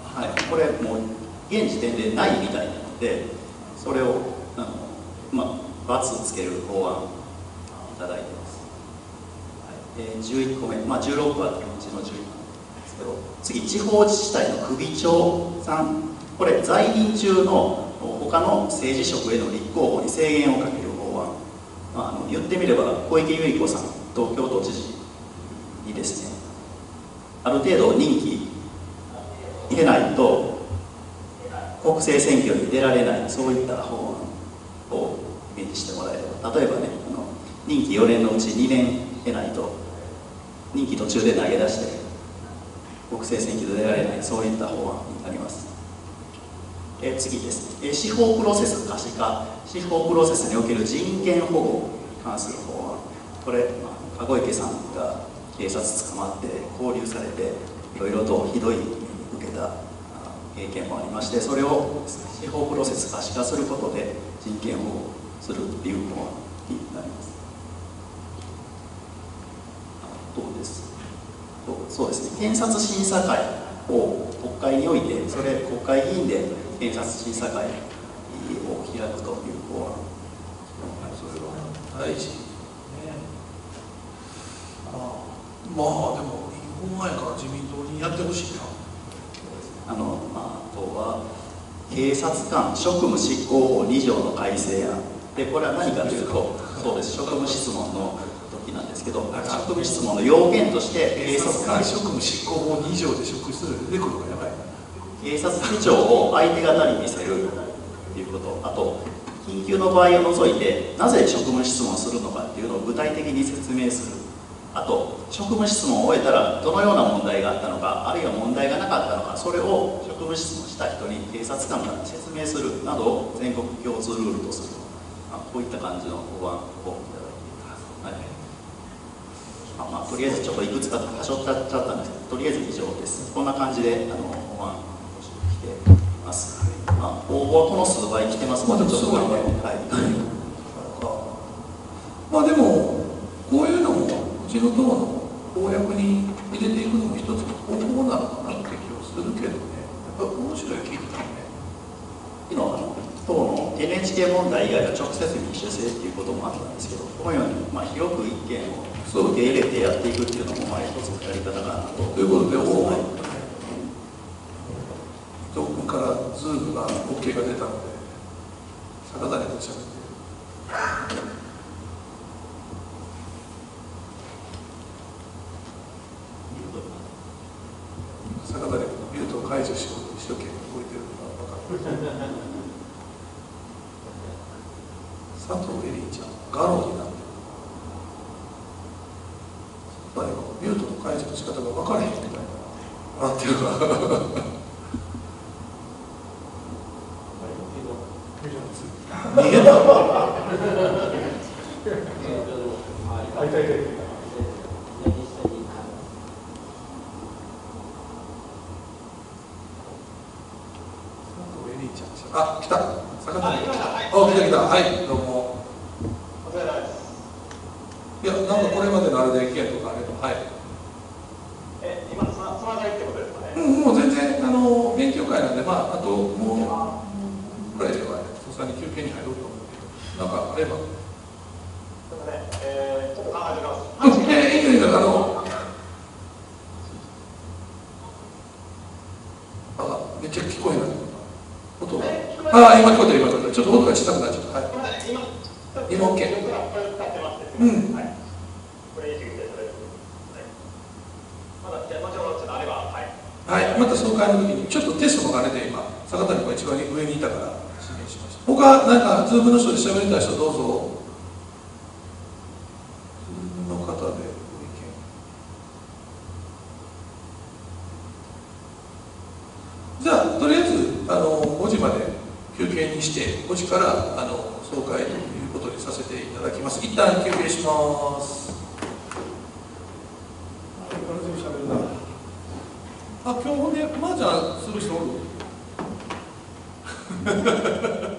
はい、これもう現時点でないみたいなので、それを罰をつける法案をいただいてます。はい、11個目、16個あったうちの11個ですけど、次、地方自治体の首長さん、これ在任中の他の政治職への立候補に制限をかける法案、言ってみれば小池百合子さん、東京都知事にですね、ある程度任期出ないと国政選挙に出られない、そういった法案をイメージしてもらえれば、例えばね、任期4年のうち2年出ないと、任期途中で投げ出して国政選挙で出られない、そういった法案になります。次です、司法プロセス可視化、司法プロセスにおける人権保護に関する法案、これ、籠池さんが警察捕まって拘留されて、いろいろとひどい目に受けた経験もありまして、それを司法プロセス可視化することで人権保護するっていう法案になります。そうですね、検察審査会を国会において、それ国会議員で検察審査会を開くという法案、それは大事、でも2年前から自民党にやってほしいな。あとは警察官職務執行法2条の改正案で、これは何かというと、そうです、職務質問の時なんですけど、職務質問の要件として警察官職務執行法2条で職質出てくるのがやばい。警察手帳を相手方に見せるということ、あと緊急の場合を除いてなぜ職務質問をするのかっていうのを具体的に説明する、あと職務質問を終えたらどのような問題があったのか、あるいは問題がなかったのか、それを職務質問した人に警察官が説明するなどを全国共通ルールとする、こういった感じの法案をいただいています。はい、とりあえずちょっといくつかはしょっちゃったんですけど、とりあえず以上です。こんな感じで法案ます。応募はこの数倍来てますので、ちょっと頑張って。でもこういうのもうちの党の公約に入れていくのも一つの方法なのかなって気をするけどね。やっぱり面白い気分だね。今党の NHK 問題以外は直接民主制っていうこともあったんですけど、このように広く意見を受け入れてやっていくっていうのも一つのやり方かなと。ということで応募。東君から Zoom が OK が出たので、坂谷としゃべって。坂谷君、ミュートを解除しようと一生懸命動いてるのが分かる。佐藤恵里ちゃん、ガロになってる。誰かミュートの解除の仕方が分からへんみたいな。なんていうか。じゃあとりあえず5時まで休憩にして、5時から総会ということにさせていただきます。一旦休憩します。あ、今日ほんで麻雀する人おる？